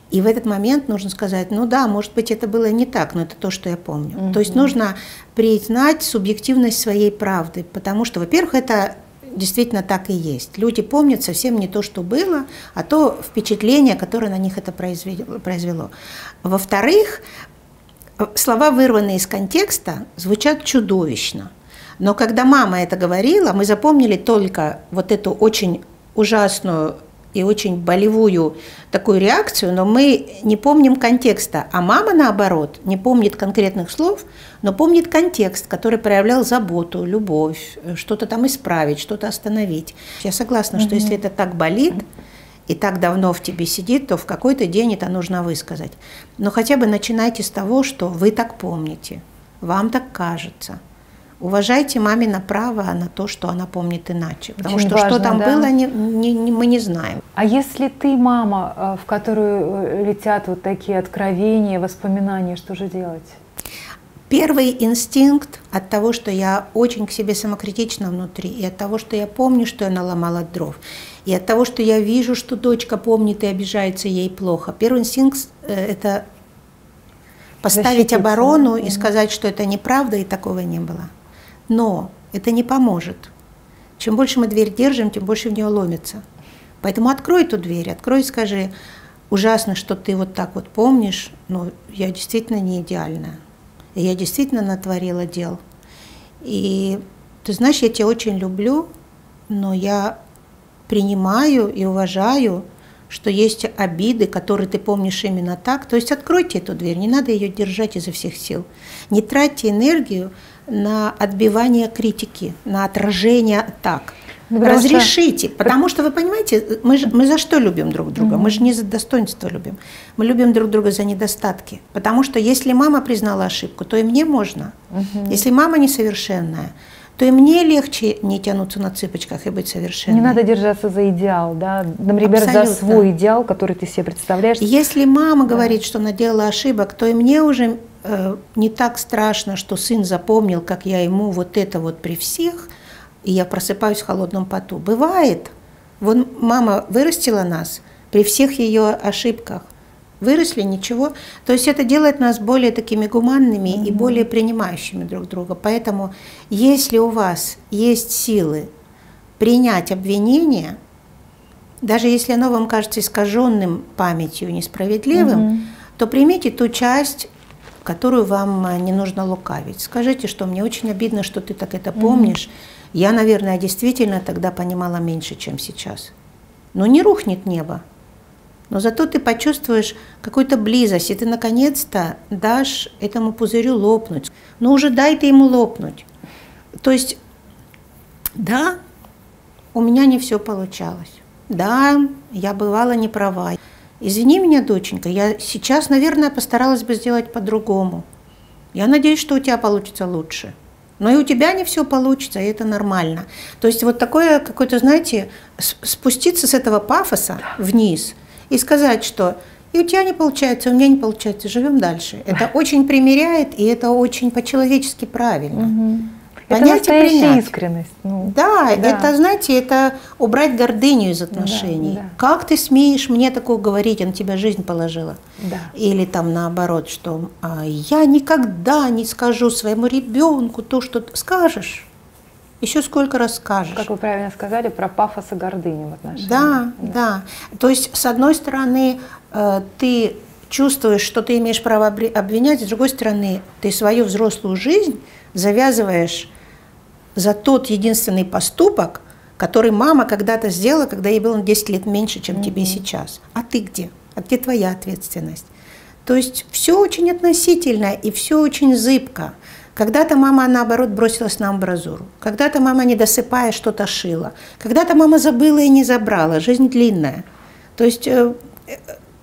И в этот момент нужно сказать, ну да, может быть, это было не так, но это то, что я помню. Mm-hmm. То есть нужно признать субъективность своей правды, потому что, во-первых, это действительно так и есть. Люди помнят совсем не то, что было, а то впечатление, которое на них это произвело. Во-вторых, слова, вырванные из контекста, звучат чудовищно. Но когда мама это говорила, мы запомнили только вот эту очень ужасную и очень болевую такую реакцию, но мы не помним контекста. А мама, наоборот, не помнит конкретных слов, но помнит контекст, который проявлял заботу, любовь, что-то там исправить, что-то остановить. Я согласна, Mm-hmm. что если это так болит и так давно в тебе сидит, то в какой-то день это нужно высказать. Но хотя бы начинайте с того, что вы так помните, вам так кажется. Уважайте мамино право на то, что она помнит иначе. Потому Очень что важно, что там да? было, не, не, не, мы не знаем. А если ты мама, в которую летят вот такие откровения, воспоминания, что же делать? Первый инстинкт от того, что я очень к себе самокритична внутри, и от того, что я помню, что я наломала дров, и от того, что я вижу, что дочка помнит и обижается, ей плохо. Первый инстинкт – это поставить Защититься. оборону и сказать, что это неправда, и такого не было. Но это не поможет. Чем больше мы дверь держим, тем больше в нее ломится. Поэтому открой эту дверь, открой и скажи, ужасно, что ты вот так вот помнишь, но я действительно не идеальная. И я действительно натворила дел. И ты знаешь, я тебя очень люблю, но я принимаю и уважаю, что есть обиды, которые ты помнишь именно так. То есть откройте эту дверь, не надо ее держать изо всех сил. Не тратьте энергию на отбивание критики, на отражение атак. Потому Разрешите, что... потому что, вы понимаете, мы, же, мы за что любим друг друга? Mm-hmm. Мы же не за достоинство любим. Мы любим друг друга за недостатки. Потому что если мама признала ошибку, то и мне можно. Mm-hmm. Если мама несовершенная, то и мне легче не тянуться на цыпочках и быть совершенной. Не надо держаться за идеал, да? Например, Абсолютно. за свой идеал, который ты себе представляешь. Если мама да. говорит, что она делала ошибок, то и мне уже э, не так страшно, что сын запомнил, как я ему вот это вот при всех, и я просыпаюсь в холодном поту. Бывает. Вон мама вырастила нас при всех ее ошибках. Выросли, ничего. То есть это делает нас более такими гуманными Mm-hmm. и более принимающими друг друга. Поэтому если у вас есть силы принять обвинение, даже если оно вам кажется искаженным памятью, несправедливым, Mm-hmm. то примите ту часть, которую вам не нужно лукавить. Скажите, что мне очень обидно, что ты так это помнишь. Mm-hmm. Я, наверное, действительно тогда понимала меньше, чем сейчас. Но не рухнет небо. Но зато ты почувствуешь какую-то близость, и ты наконец-то дашь этому пузырю лопнуть. Но уже дай ты ему лопнуть. То есть, да, у меня не все получалось. Да, я бывала не права. Извини меня, доченька, я сейчас, наверное, постаралась бы сделать по-другому. Я надеюсь, что у тебя получится лучше. Но и у тебя не все получится, и это нормально. То есть вот такое какое-то, знаете, спуститься с этого пафоса вниз – и сказать, что и у тебя не получается, и у меня не получается, живем дальше. Это очень примиряет, и это очень по-человечески правильно. Угу. Это настоящая искренность. Ну, да, да, это, знаете, это убрать гордыню из отношений. Да, да. Как ты смеешь мне такое говорить, я на тебя жизнь положила? Да. Или там наоборот, что я никогда не скажу своему ребенку то, что ты скажешь. Еще сколько раз скажешь. Как вы правильно сказали, про пафос и гордыню в отношениях. Да, да, да. То есть, с одной стороны, ты чувствуешь, что ты имеешь право обвинять, с другой стороны, ты свою взрослую жизнь завязываешь за тот единственный поступок, который мама когда-то сделала, когда ей было десять лет меньше, чем mm-hmm. тебе сейчас. А ты где? А где твоя ответственность? То есть все очень относительно и все очень зыбко. Когда-то мама, наоборот, бросилась на амбразуру. Когда-то мама, не досыпая, что-то шила. Когда-то мама забыла и не забрала. Жизнь длинная. То есть,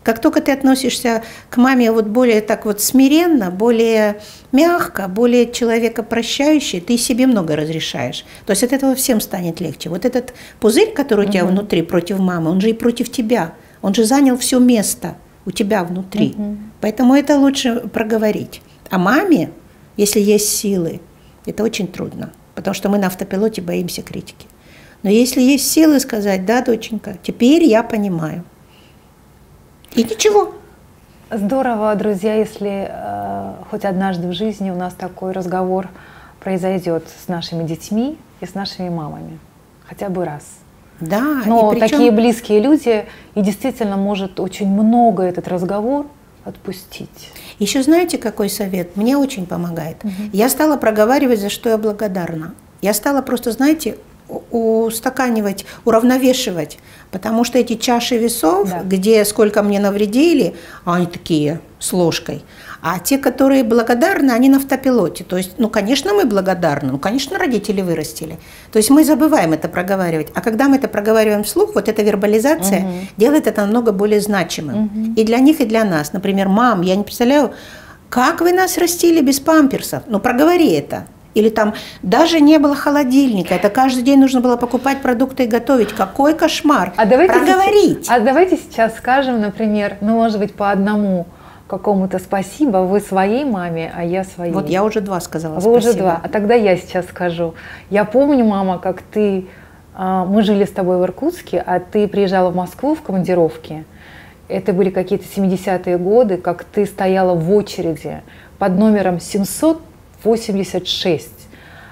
как только ты относишься к маме вот более так вот смиренно, более мягко, более человека прощающий, ты себе много разрешаешь. То есть от этого всем станет легче. Вот этот пузырь, который у тебя угу. внутри против мамы, он же и против тебя. Он же занял все место у тебя внутри. Угу. Поэтому это лучше проговорить. А маме, если есть силы, это очень трудно, потому что мы на автопилоте боимся критики. Но если есть силы сказать, да, доченька, теперь я понимаю. И ничего. Здорово, друзья, если э, хоть однажды в жизни у нас такой разговор произойдет с нашими детьми и с нашими мамами. Хотя бы раз. Да. Но причем... такие близкие люди, и действительно может очень много этот разговор отпустить. Еще знаете, какой совет? Мне очень помогает. Угу. Я стала проговаривать, за что я благодарна. Я стала просто, знаете, устаканивать, уравновешивать, потому что эти чаши весов, да. где сколько мне навредили, они такие с ложкой, а те, которые благодарны, они на автопилоте, то есть, ну, конечно, мы благодарны, ну, конечно, родители вырастили, то есть мы забываем это проговаривать, а когда мы это проговариваем вслух, вот эта вербализация угу. делает это намного более значимым, угу. и для них, и для нас. Например, мам, я не представляю, как вы нас растили без памперсов, ну, проговори это. Или там даже не было холодильника, это каждый день нужно было покупать продукты и готовить. Какой кошмар! А давайте, проговорить. А давайте сейчас скажем, например, ну, может быть, по одному какому-то спасибо. Вы своей маме, а я своей. Вот я уже два сказала. Вы спасибо. Уже два. А тогда я сейчас скажу. Я помню, мама, как ты... Мы жили с тобой в Иркутске, а ты приезжала в Москву в командировке. Это были какие-то семидесятые годы, как ты стояла в очереди под номером семьсот восемьдесят шесть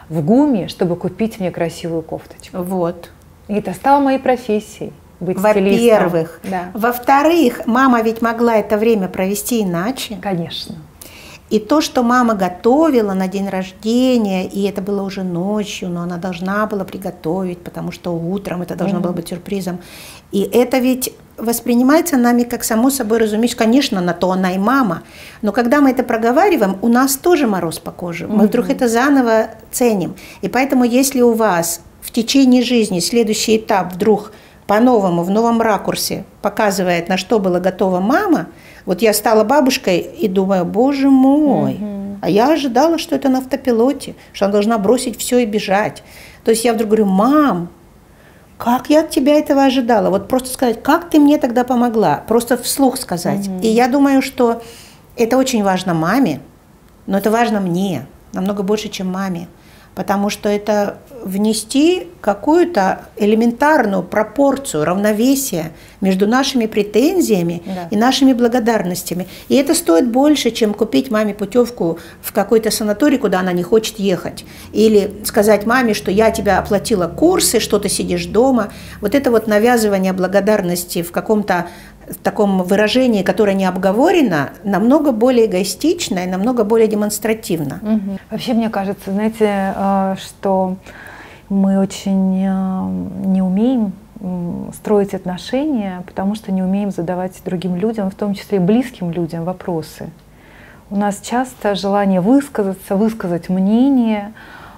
в ГУМе, чтобы купить мне красивую кофточку. Вот. И это стало моей профессией. Во-первых. Да. Во-вторых, мама ведь могла это время провести иначе. Конечно. И то, что мама готовила на день рождения, и это было уже ночью, но она должна была приготовить, потому что утром это должно mm-hmm. было быть сюрпризом. И это ведь воспринимается нами как само собой разумеется. Конечно, на то она и мама, но когда мы это проговариваем, у нас тоже мороз по коже. Мы mm-hmm. вдруг это заново ценим. И поэтому, если у вас в течение жизни следующий этап вдруг по-новому, в новом ракурсе показывает, на что была готова мама, вот я стала бабушкой и думаю, боже мой, угу. а я ожидала, что это на автопилоте, что она должна бросить все и бежать. То есть я вдруг говорю, мам, как я от тебя этого ожидала? Вот просто сказать, как ты мне тогда помогла? Просто вслух сказать. Угу. И я думаю, что это очень важно маме, но это важно мне, намного больше, чем маме. Потому что это внести какую-то элементарную пропорцию, равновесие между нашими претензиями да. и нашими благодарностями. И это стоит больше, чем купить маме путевку в какой-то санаторий, куда она не хочет ехать. Или сказать маме, что я тебя оплатила курсы, что ты сидишь дома. Вот это вот навязывание благодарности в каком-то в таком выражении, которое не обговорено, намного более эгоистично и намного более демонстративно. Угу. Вообще, мне кажется, знаете, что мы очень не умеем строить отношения, потому что не умеем задавать другим людям, в том числе и близким людям, вопросы. У нас часто желание высказаться, высказать мнение,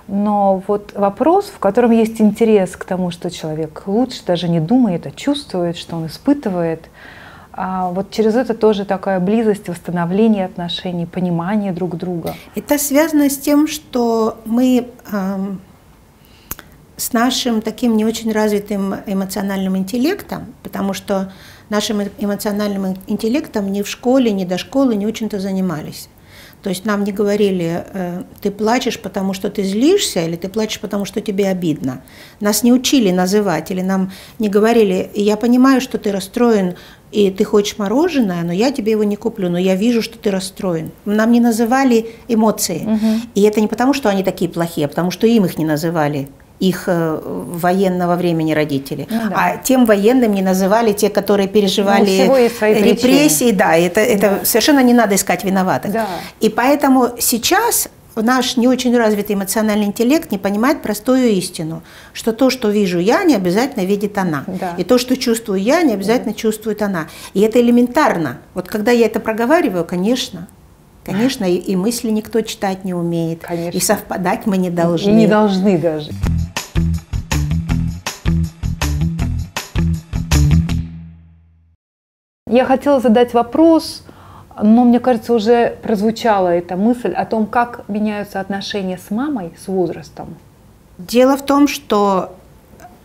но вот вопрос, в котором есть интерес к тому, что человек лучше даже не думает, а чувствует, что он испытывает, а вот через это тоже такая близость, восстановление отношений, понимание друг друга. Это связано с тем, что мы э, с нашим таким не очень развитым эмоциональным интеллектом, потому что нашим эмоциональным интеллектом ни в школе, ни до школы не очень-то занимались. То есть нам не говорили, ты плачешь, потому что ты злишься, или ты плачешь, потому что тебе обидно. Нас не учили называть, или нам не говорили, я понимаю, что ты расстроен, и ты хочешь мороженое, но я тебе его не куплю, но я вижу, что ты расстроен. Нам не называли эмоции. Угу. И это не потому, что они такие плохие, а потому что им их не называли, их военного времени родители. Ну, да. А тем военным не называли те, которые переживали ну, репрессии. Да, это, это да. Совершенно не надо искать виноватых. Да. И поэтому сейчас наш не очень развитый эмоциональный интеллект не понимает простую истину, что то, что вижу я, не обязательно видит она. Да. И то, что чувствую я, не обязательно да. чувствует она. И это элементарно. Вот когда я это проговариваю, конечно... Конечно, и, и мысли никто читать не умеет, конечно. И совпадать мы не должны. И не должны даже. Я хотела задать вопрос, но, мне кажется, уже прозвучала эта мысль о том, как меняются отношения с мамой с возрастом. Дело в том, что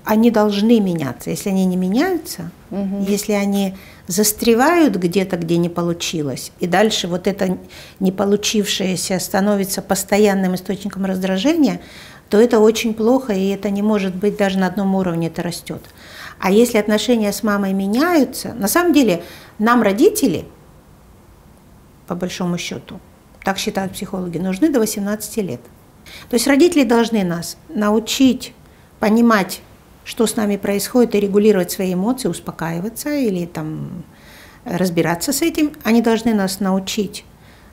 они должны меняться. Если они не меняются, угу. если они... застревают где-то, где не получилось, и дальше вот это не получившееся становится постоянным источником раздражения, то это очень плохо, и это не может быть даже на одном уровне, это растет. А если отношения с мамой меняются, на самом деле нам родители, по большому счету, так считают психологи, нужны до восемнадцати лет. То есть родители должны нас научить понимать, что с нами происходит, и регулировать свои эмоции, успокаиваться или там, разбираться с этим. Они должны нас научить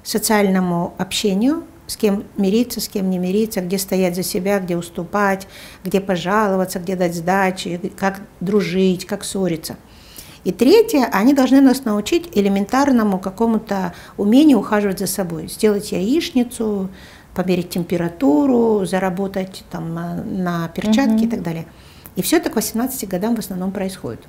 социальному общению, с кем мириться, с кем не мириться, где стоять за себя, где уступать, где пожаловаться, где дать сдачи, как дружить, как ссориться. И третье, они должны нас научить элементарному какому-то умению ухаживать за собой, сделать яичницу, померить температуру, заработать там, на перчатки mm-hmm. и так далее. И все это к восемнадцати годам в основном происходит.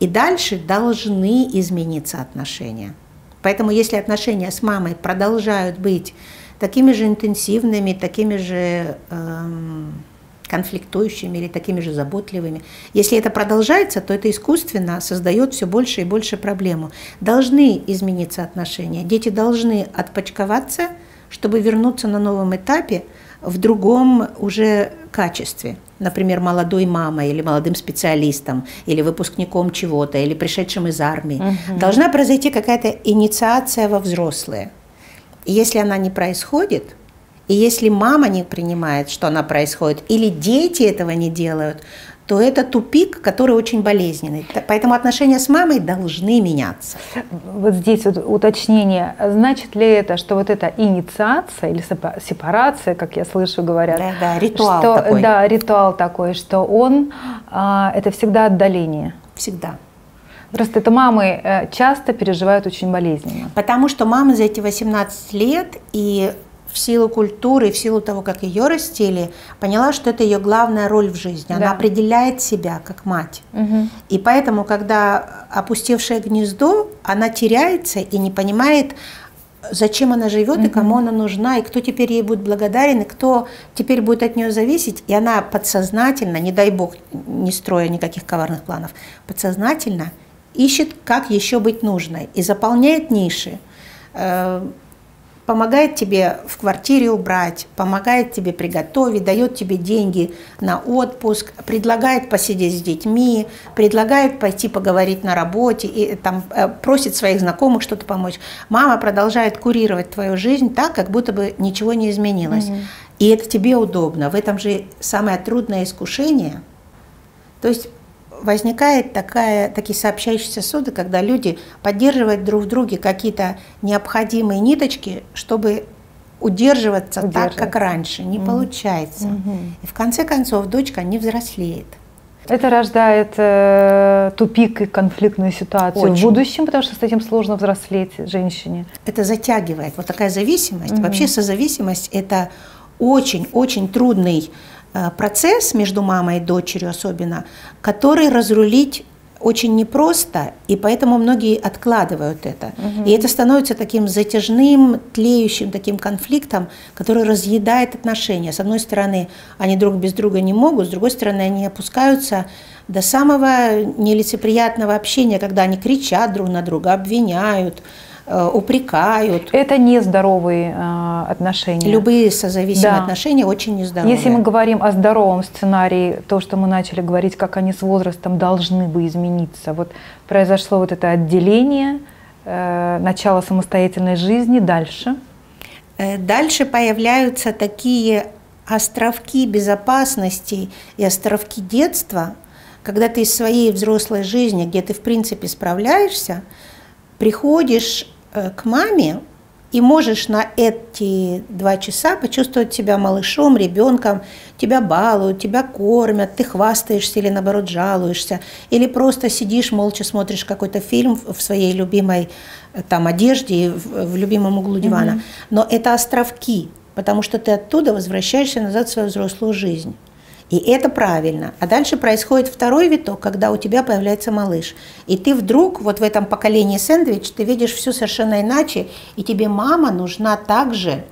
И дальше должны измениться отношения. Поэтому если отношения с мамой продолжают быть такими же интенсивными, такими же эм, конфликтующими или такими же заботливыми, если это продолжается, то это искусственно создает все больше и больше проблему. Должны измениться отношения. Дети должны отпочковаться, чтобы вернуться на новом этапе в другом уже качестве. Например, молодой мамой или молодым специалистом, или выпускником чего-то, или пришедшим из армии. Угу. Должна произойти какая-то инициация во взрослые. И если она не происходит, и если мама не принимает, что она происходит, или дети этого не делают, то это тупик, который очень болезненный. Поэтому отношения с мамой должны меняться. Вот здесь вот уточнение. Значит ли это, что вот эта инициация или сепарация, как я слышу, говорят. Да, да, ритуал что, такой. Да, ритуал такой, что он, а, это всегда отдаление. Всегда. Просто это мамы часто переживают очень болезненно. Потому что мамы за эти восемнадцать лет и в силу культуры, в силу того, как ее растили, поняла, что это ее главная роль в жизни. Она да. определяет себя как мать. Угу. И поэтому, когда опустевшее гнездо, она теряется и не понимает, зачем она живет, угу. и кому она нужна, и кто теперь ей будет благодарен, и кто теперь будет от нее зависеть. И она подсознательно, не дай бог, не строя никаких коварных планов, подсознательно ищет, как еще быть нужной, и заполняет ниши. Помогает тебе в квартире убрать, помогает тебе приготовить, дает тебе деньги на отпуск, предлагает посидеть с детьми, предлагает пойти поговорить на работе, и, там, просит своих знакомых что-то помочь. Мама продолжает курировать твою жизнь так, как будто бы ничего не изменилось. Mm-hmm. И это тебе удобно. В этом же самое трудное искушение. То есть возникают такие сообщающиеся соды, когда люди поддерживают друг в друге какие-то необходимые ниточки, чтобы удерживаться, удерживаться. Так, как раньше. Не угу. получается. Угу. И в конце концов дочка не взрослеет. Это рождает э, тупик и конфликтную ситуацию Очень. в будущем, потому что с этим сложно взрослеть женщине. Это затягивает. Вот такая зависимость. Угу. Вообще созависимость – это очень-очень трудный процесс между мамой и дочерью особенно, который разрулить очень непросто, и поэтому многие откладывают это. Угу. И это становится таким затяжным, тлеющим таким конфликтом, который разъедает отношения. С одной стороны, они друг без друга не могут, с другой стороны, они опускаются до самого нелицеприятного общения, когда они кричат друг на друга, обвиняют, упрекают. Это нездоровые отношения. Любые созависимые, да, отношения очень нездоровые. Если мы говорим о здоровом сценарии, то, что мы начали говорить, как они с возрастом должны бы измениться. Вот произошло вот это отделение, начало самостоятельной жизни, дальше. Дальше появляются такие островки безопасности и островки детства, когда ты из своей взрослой жизни, где ты в принципе справляешься, приходишь к маме и можешь на эти два часа почувствовать себя малышом, ребенком, тебя балуют, тебя кормят, ты хвастаешься или наоборот жалуешься, или просто сидишь молча, смотришь какой-то фильм в своей любимой там одежде, в, в любимом углу дивана. Mm-hmm. Но это островки, потому что ты оттуда возвращаешься назад в свою взрослую жизнь. И это правильно. А дальше происходит второй виток, когда у тебя появляется малыш. И ты вдруг вот в этом поколении сэндвич, ты видишь все совершенно иначе, и тебе мама нужна так же,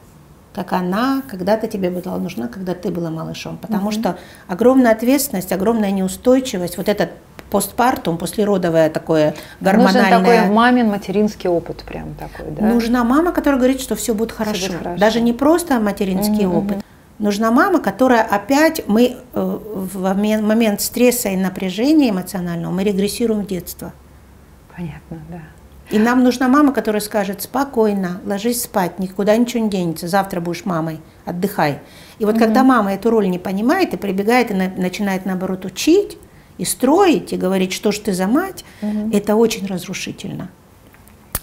как она когда-то тебе была нужна, когда ты была малышом. Потому [S2] Mm-hmm. [S1] Что огромная ответственность, огромная неустойчивость, вот этот постпартум, послеродовое такое гормональное. Нужен такой мамин материнский опыт прям такой, да? Нужна мама, которая говорит, что все будет хорошо. Все будет хорошо. Даже не просто материнский [S2] Mm-hmm. [S1] Опыт. Нужна мама, которая опять, мы в момент стресса и напряжения эмоционального, мы регрессируем в детство. Понятно, да. И нам нужна мама, которая скажет: спокойно, ложись спать, никуда ничего не денется, завтра будешь мамой, отдыхай. И вот [S2] Mm-hmm. [S1] Когда мама эту роль не понимает и прибегает и начинает наоборот учить и строить, и говорить, что ж ты за мать, [S2] Mm-hmm. [S1] Это очень разрушительно. [S2]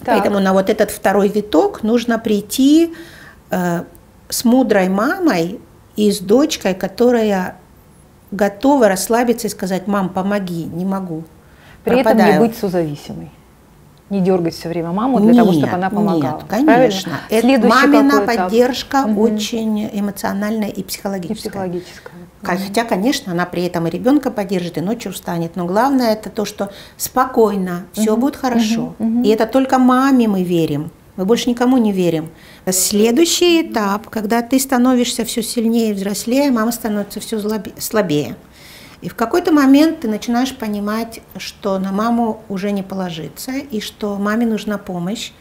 Так. [S1] Поэтому на вот этот второй виток нужно прийти э, с мудрой мамой и с дочкой, которая готова расслабиться и сказать: мам, помоги, не могу. При этом не быть созависимой. Не дергать все время маму для того, чтобы она помогала. Нет, конечно. Это мамина поддержка очень эмоциональная и психологическая. И психологическая. Хотя, конечно, она при этом и ребенка поддержит, и ночью встанет. Но главное это то, что спокойно, все будет хорошо. И это только маме мы верим. Мы больше никому не верим. Следующий этап, когда ты становишься все сильнее и взрослее, мама становится все слабее. И в какой-то момент ты начинаешь понимать, что на маму уже не положиться, и что маме нужна помощь.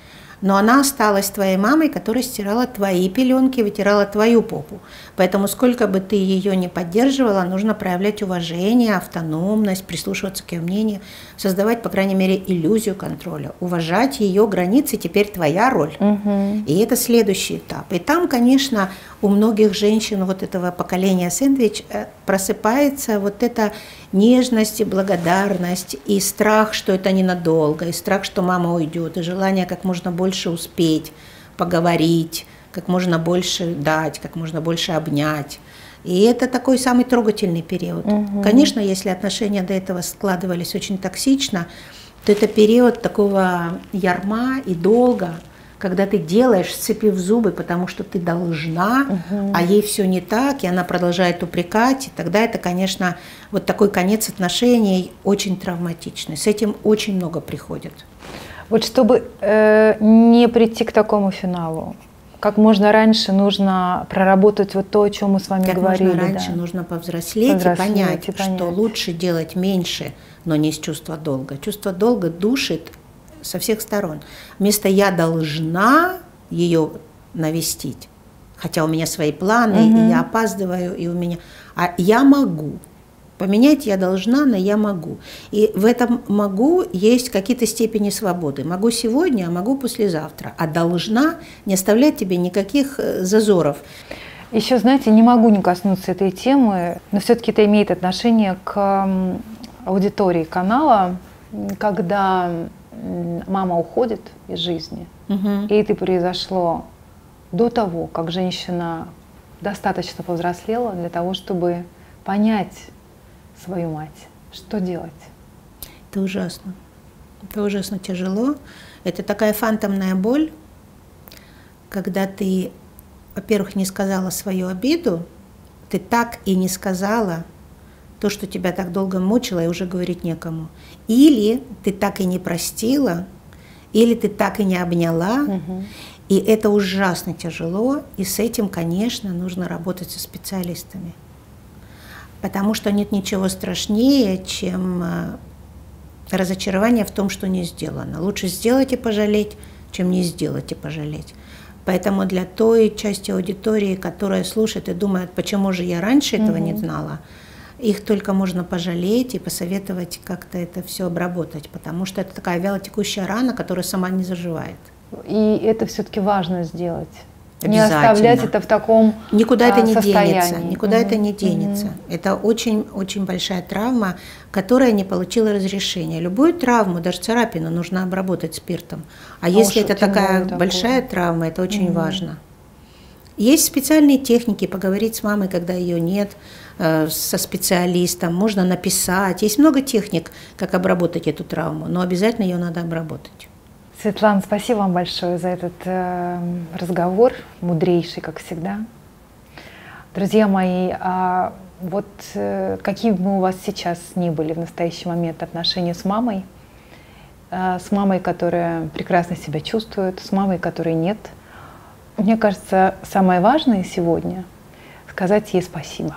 Но она осталась твоей мамой, которая стирала твои пеленки, вытирала твою попу. Поэтому сколько бы ты ее не поддерживала, нужно проявлять уважение, автономность, прислушиваться к ее мнению, создавать, по крайней мере, иллюзию контроля, уважать ее границы, теперь твоя роль. Угу. И это следующий этап. И там, конечно, у многих женщин вот этого поколения сэндвич просыпается вот эта нежность и благодарность, и страх, что это ненадолго, и страх, что мама уйдет, и желание как можно больше успеть, поговорить, как можно больше дать, как можно больше обнять. И это такой самый трогательный период. Угу. Конечно, если отношения до этого складывались очень токсично, то это период такого ярма и долга, когда ты делаешь, сцепив зубы, потому что ты должна, угу, а ей все не так, и она продолжает упрекать, и тогда это, конечно, вот такой конец отношений очень травматичный. С этим очень много приходит. Вот чтобы э, не прийти к такому финалу, как можно раньше нужно проработать вот то, о чем мы с вами как говорили. Как можно раньше, да, нужно повзрослеть, повзрослеть и, понять, и понять, что лучше делать меньше, но не из чувства долга. Чувство долга душит со всех сторон. Вместо «я должна» ее навестить, хотя у меня свои планы, mm-hmm, и я опаздываю, и у меня... А «я могу». Поменять «я должна» на «я могу». И в этом «могу» есть какие-то степени свободы. Могу сегодня, а могу послезавтра. А «должна» не оставляет тебе никаких зазоров. Еще, знаете, не могу не коснуться этой темы, но все-таки это имеет отношение к аудитории канала, когда мама уходит из жизни, угу, и это произошло до того, как женщина достаточно повзрослела для того, чтобы понять свою мать. Что делать? Это ужасно. Это ужасно тяжело. Это такая фантомная боль, когда ты, во-первых, не сказала свою обиду, ты так и не сказала то, что тебя так долго мучило, и уже говорить некому. Или ты так и не простила, или ты так и не обняла. Угу. И это ужасно тяжело, и с этим, конечно, нужно работать со специалистами. Потому что нет ничего страшнее, чем разочарование в том, что не сделано. Лучше сделать и пожалеть, чем не сделать и пожалеть. Поэтому для той части аудитории, которая слушает и думает, почему же я раньше этого не знала, их только можно пожалеть и посоветовать как-то это все обработать, потому что это такая вялотекущая рана, которая сама не заживает. И это все-таки важно сделать. Не оставлять это в таком никуда а, это не состоянии. Денется, никуда mm-hmm. это не денется. Mm-hmm. Это очень-очень большая травма, которая не получила разрешения. Любую травму, даже царапину, нужно обработать спиртом. А, а если это такая такое. большая травма, это очень mm-hmm. важно. Есть специальные техники, поговорить с мамой, когда ее нет, со специалистом, можно написать. Есть много техник, как обработать эту травму, но обязательно ее надо обработать. Светлана, спасибо вам большое за этот э, разговор, мудрейший, как всегда. Друзья мои, а вот э, какие бы мы у вас сейчас ни были в настоящий момент отношения с мамой, э, с мамой, которая прекрасно себя чувствует, с мамой, которой нет, мне кажется, самое важное сегодня — сказать ей спасибо.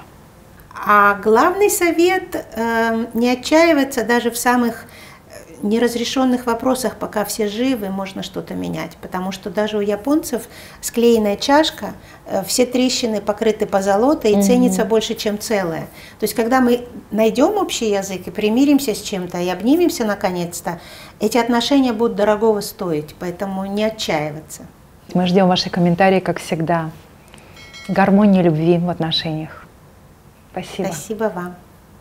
А главный совет э, — не отчаиваться даже в самых неразрешенных вопросах, пока все живы, можно что-то менять, потому что даже у японцев склеенная чашка, все трещины покрыты позолотой и Mm-hmm. ценится больше, чем целое. То есть, когда мы найдем общий язык и примиримся с чем-то, и обнимемся наконец-то, эти отношения будут дорогого стоить, поэтому не отчаиваться. Мы ждем ваши комментарии, как всегда. Гармония любви в отношениях. Спасибо. Спасибо вам.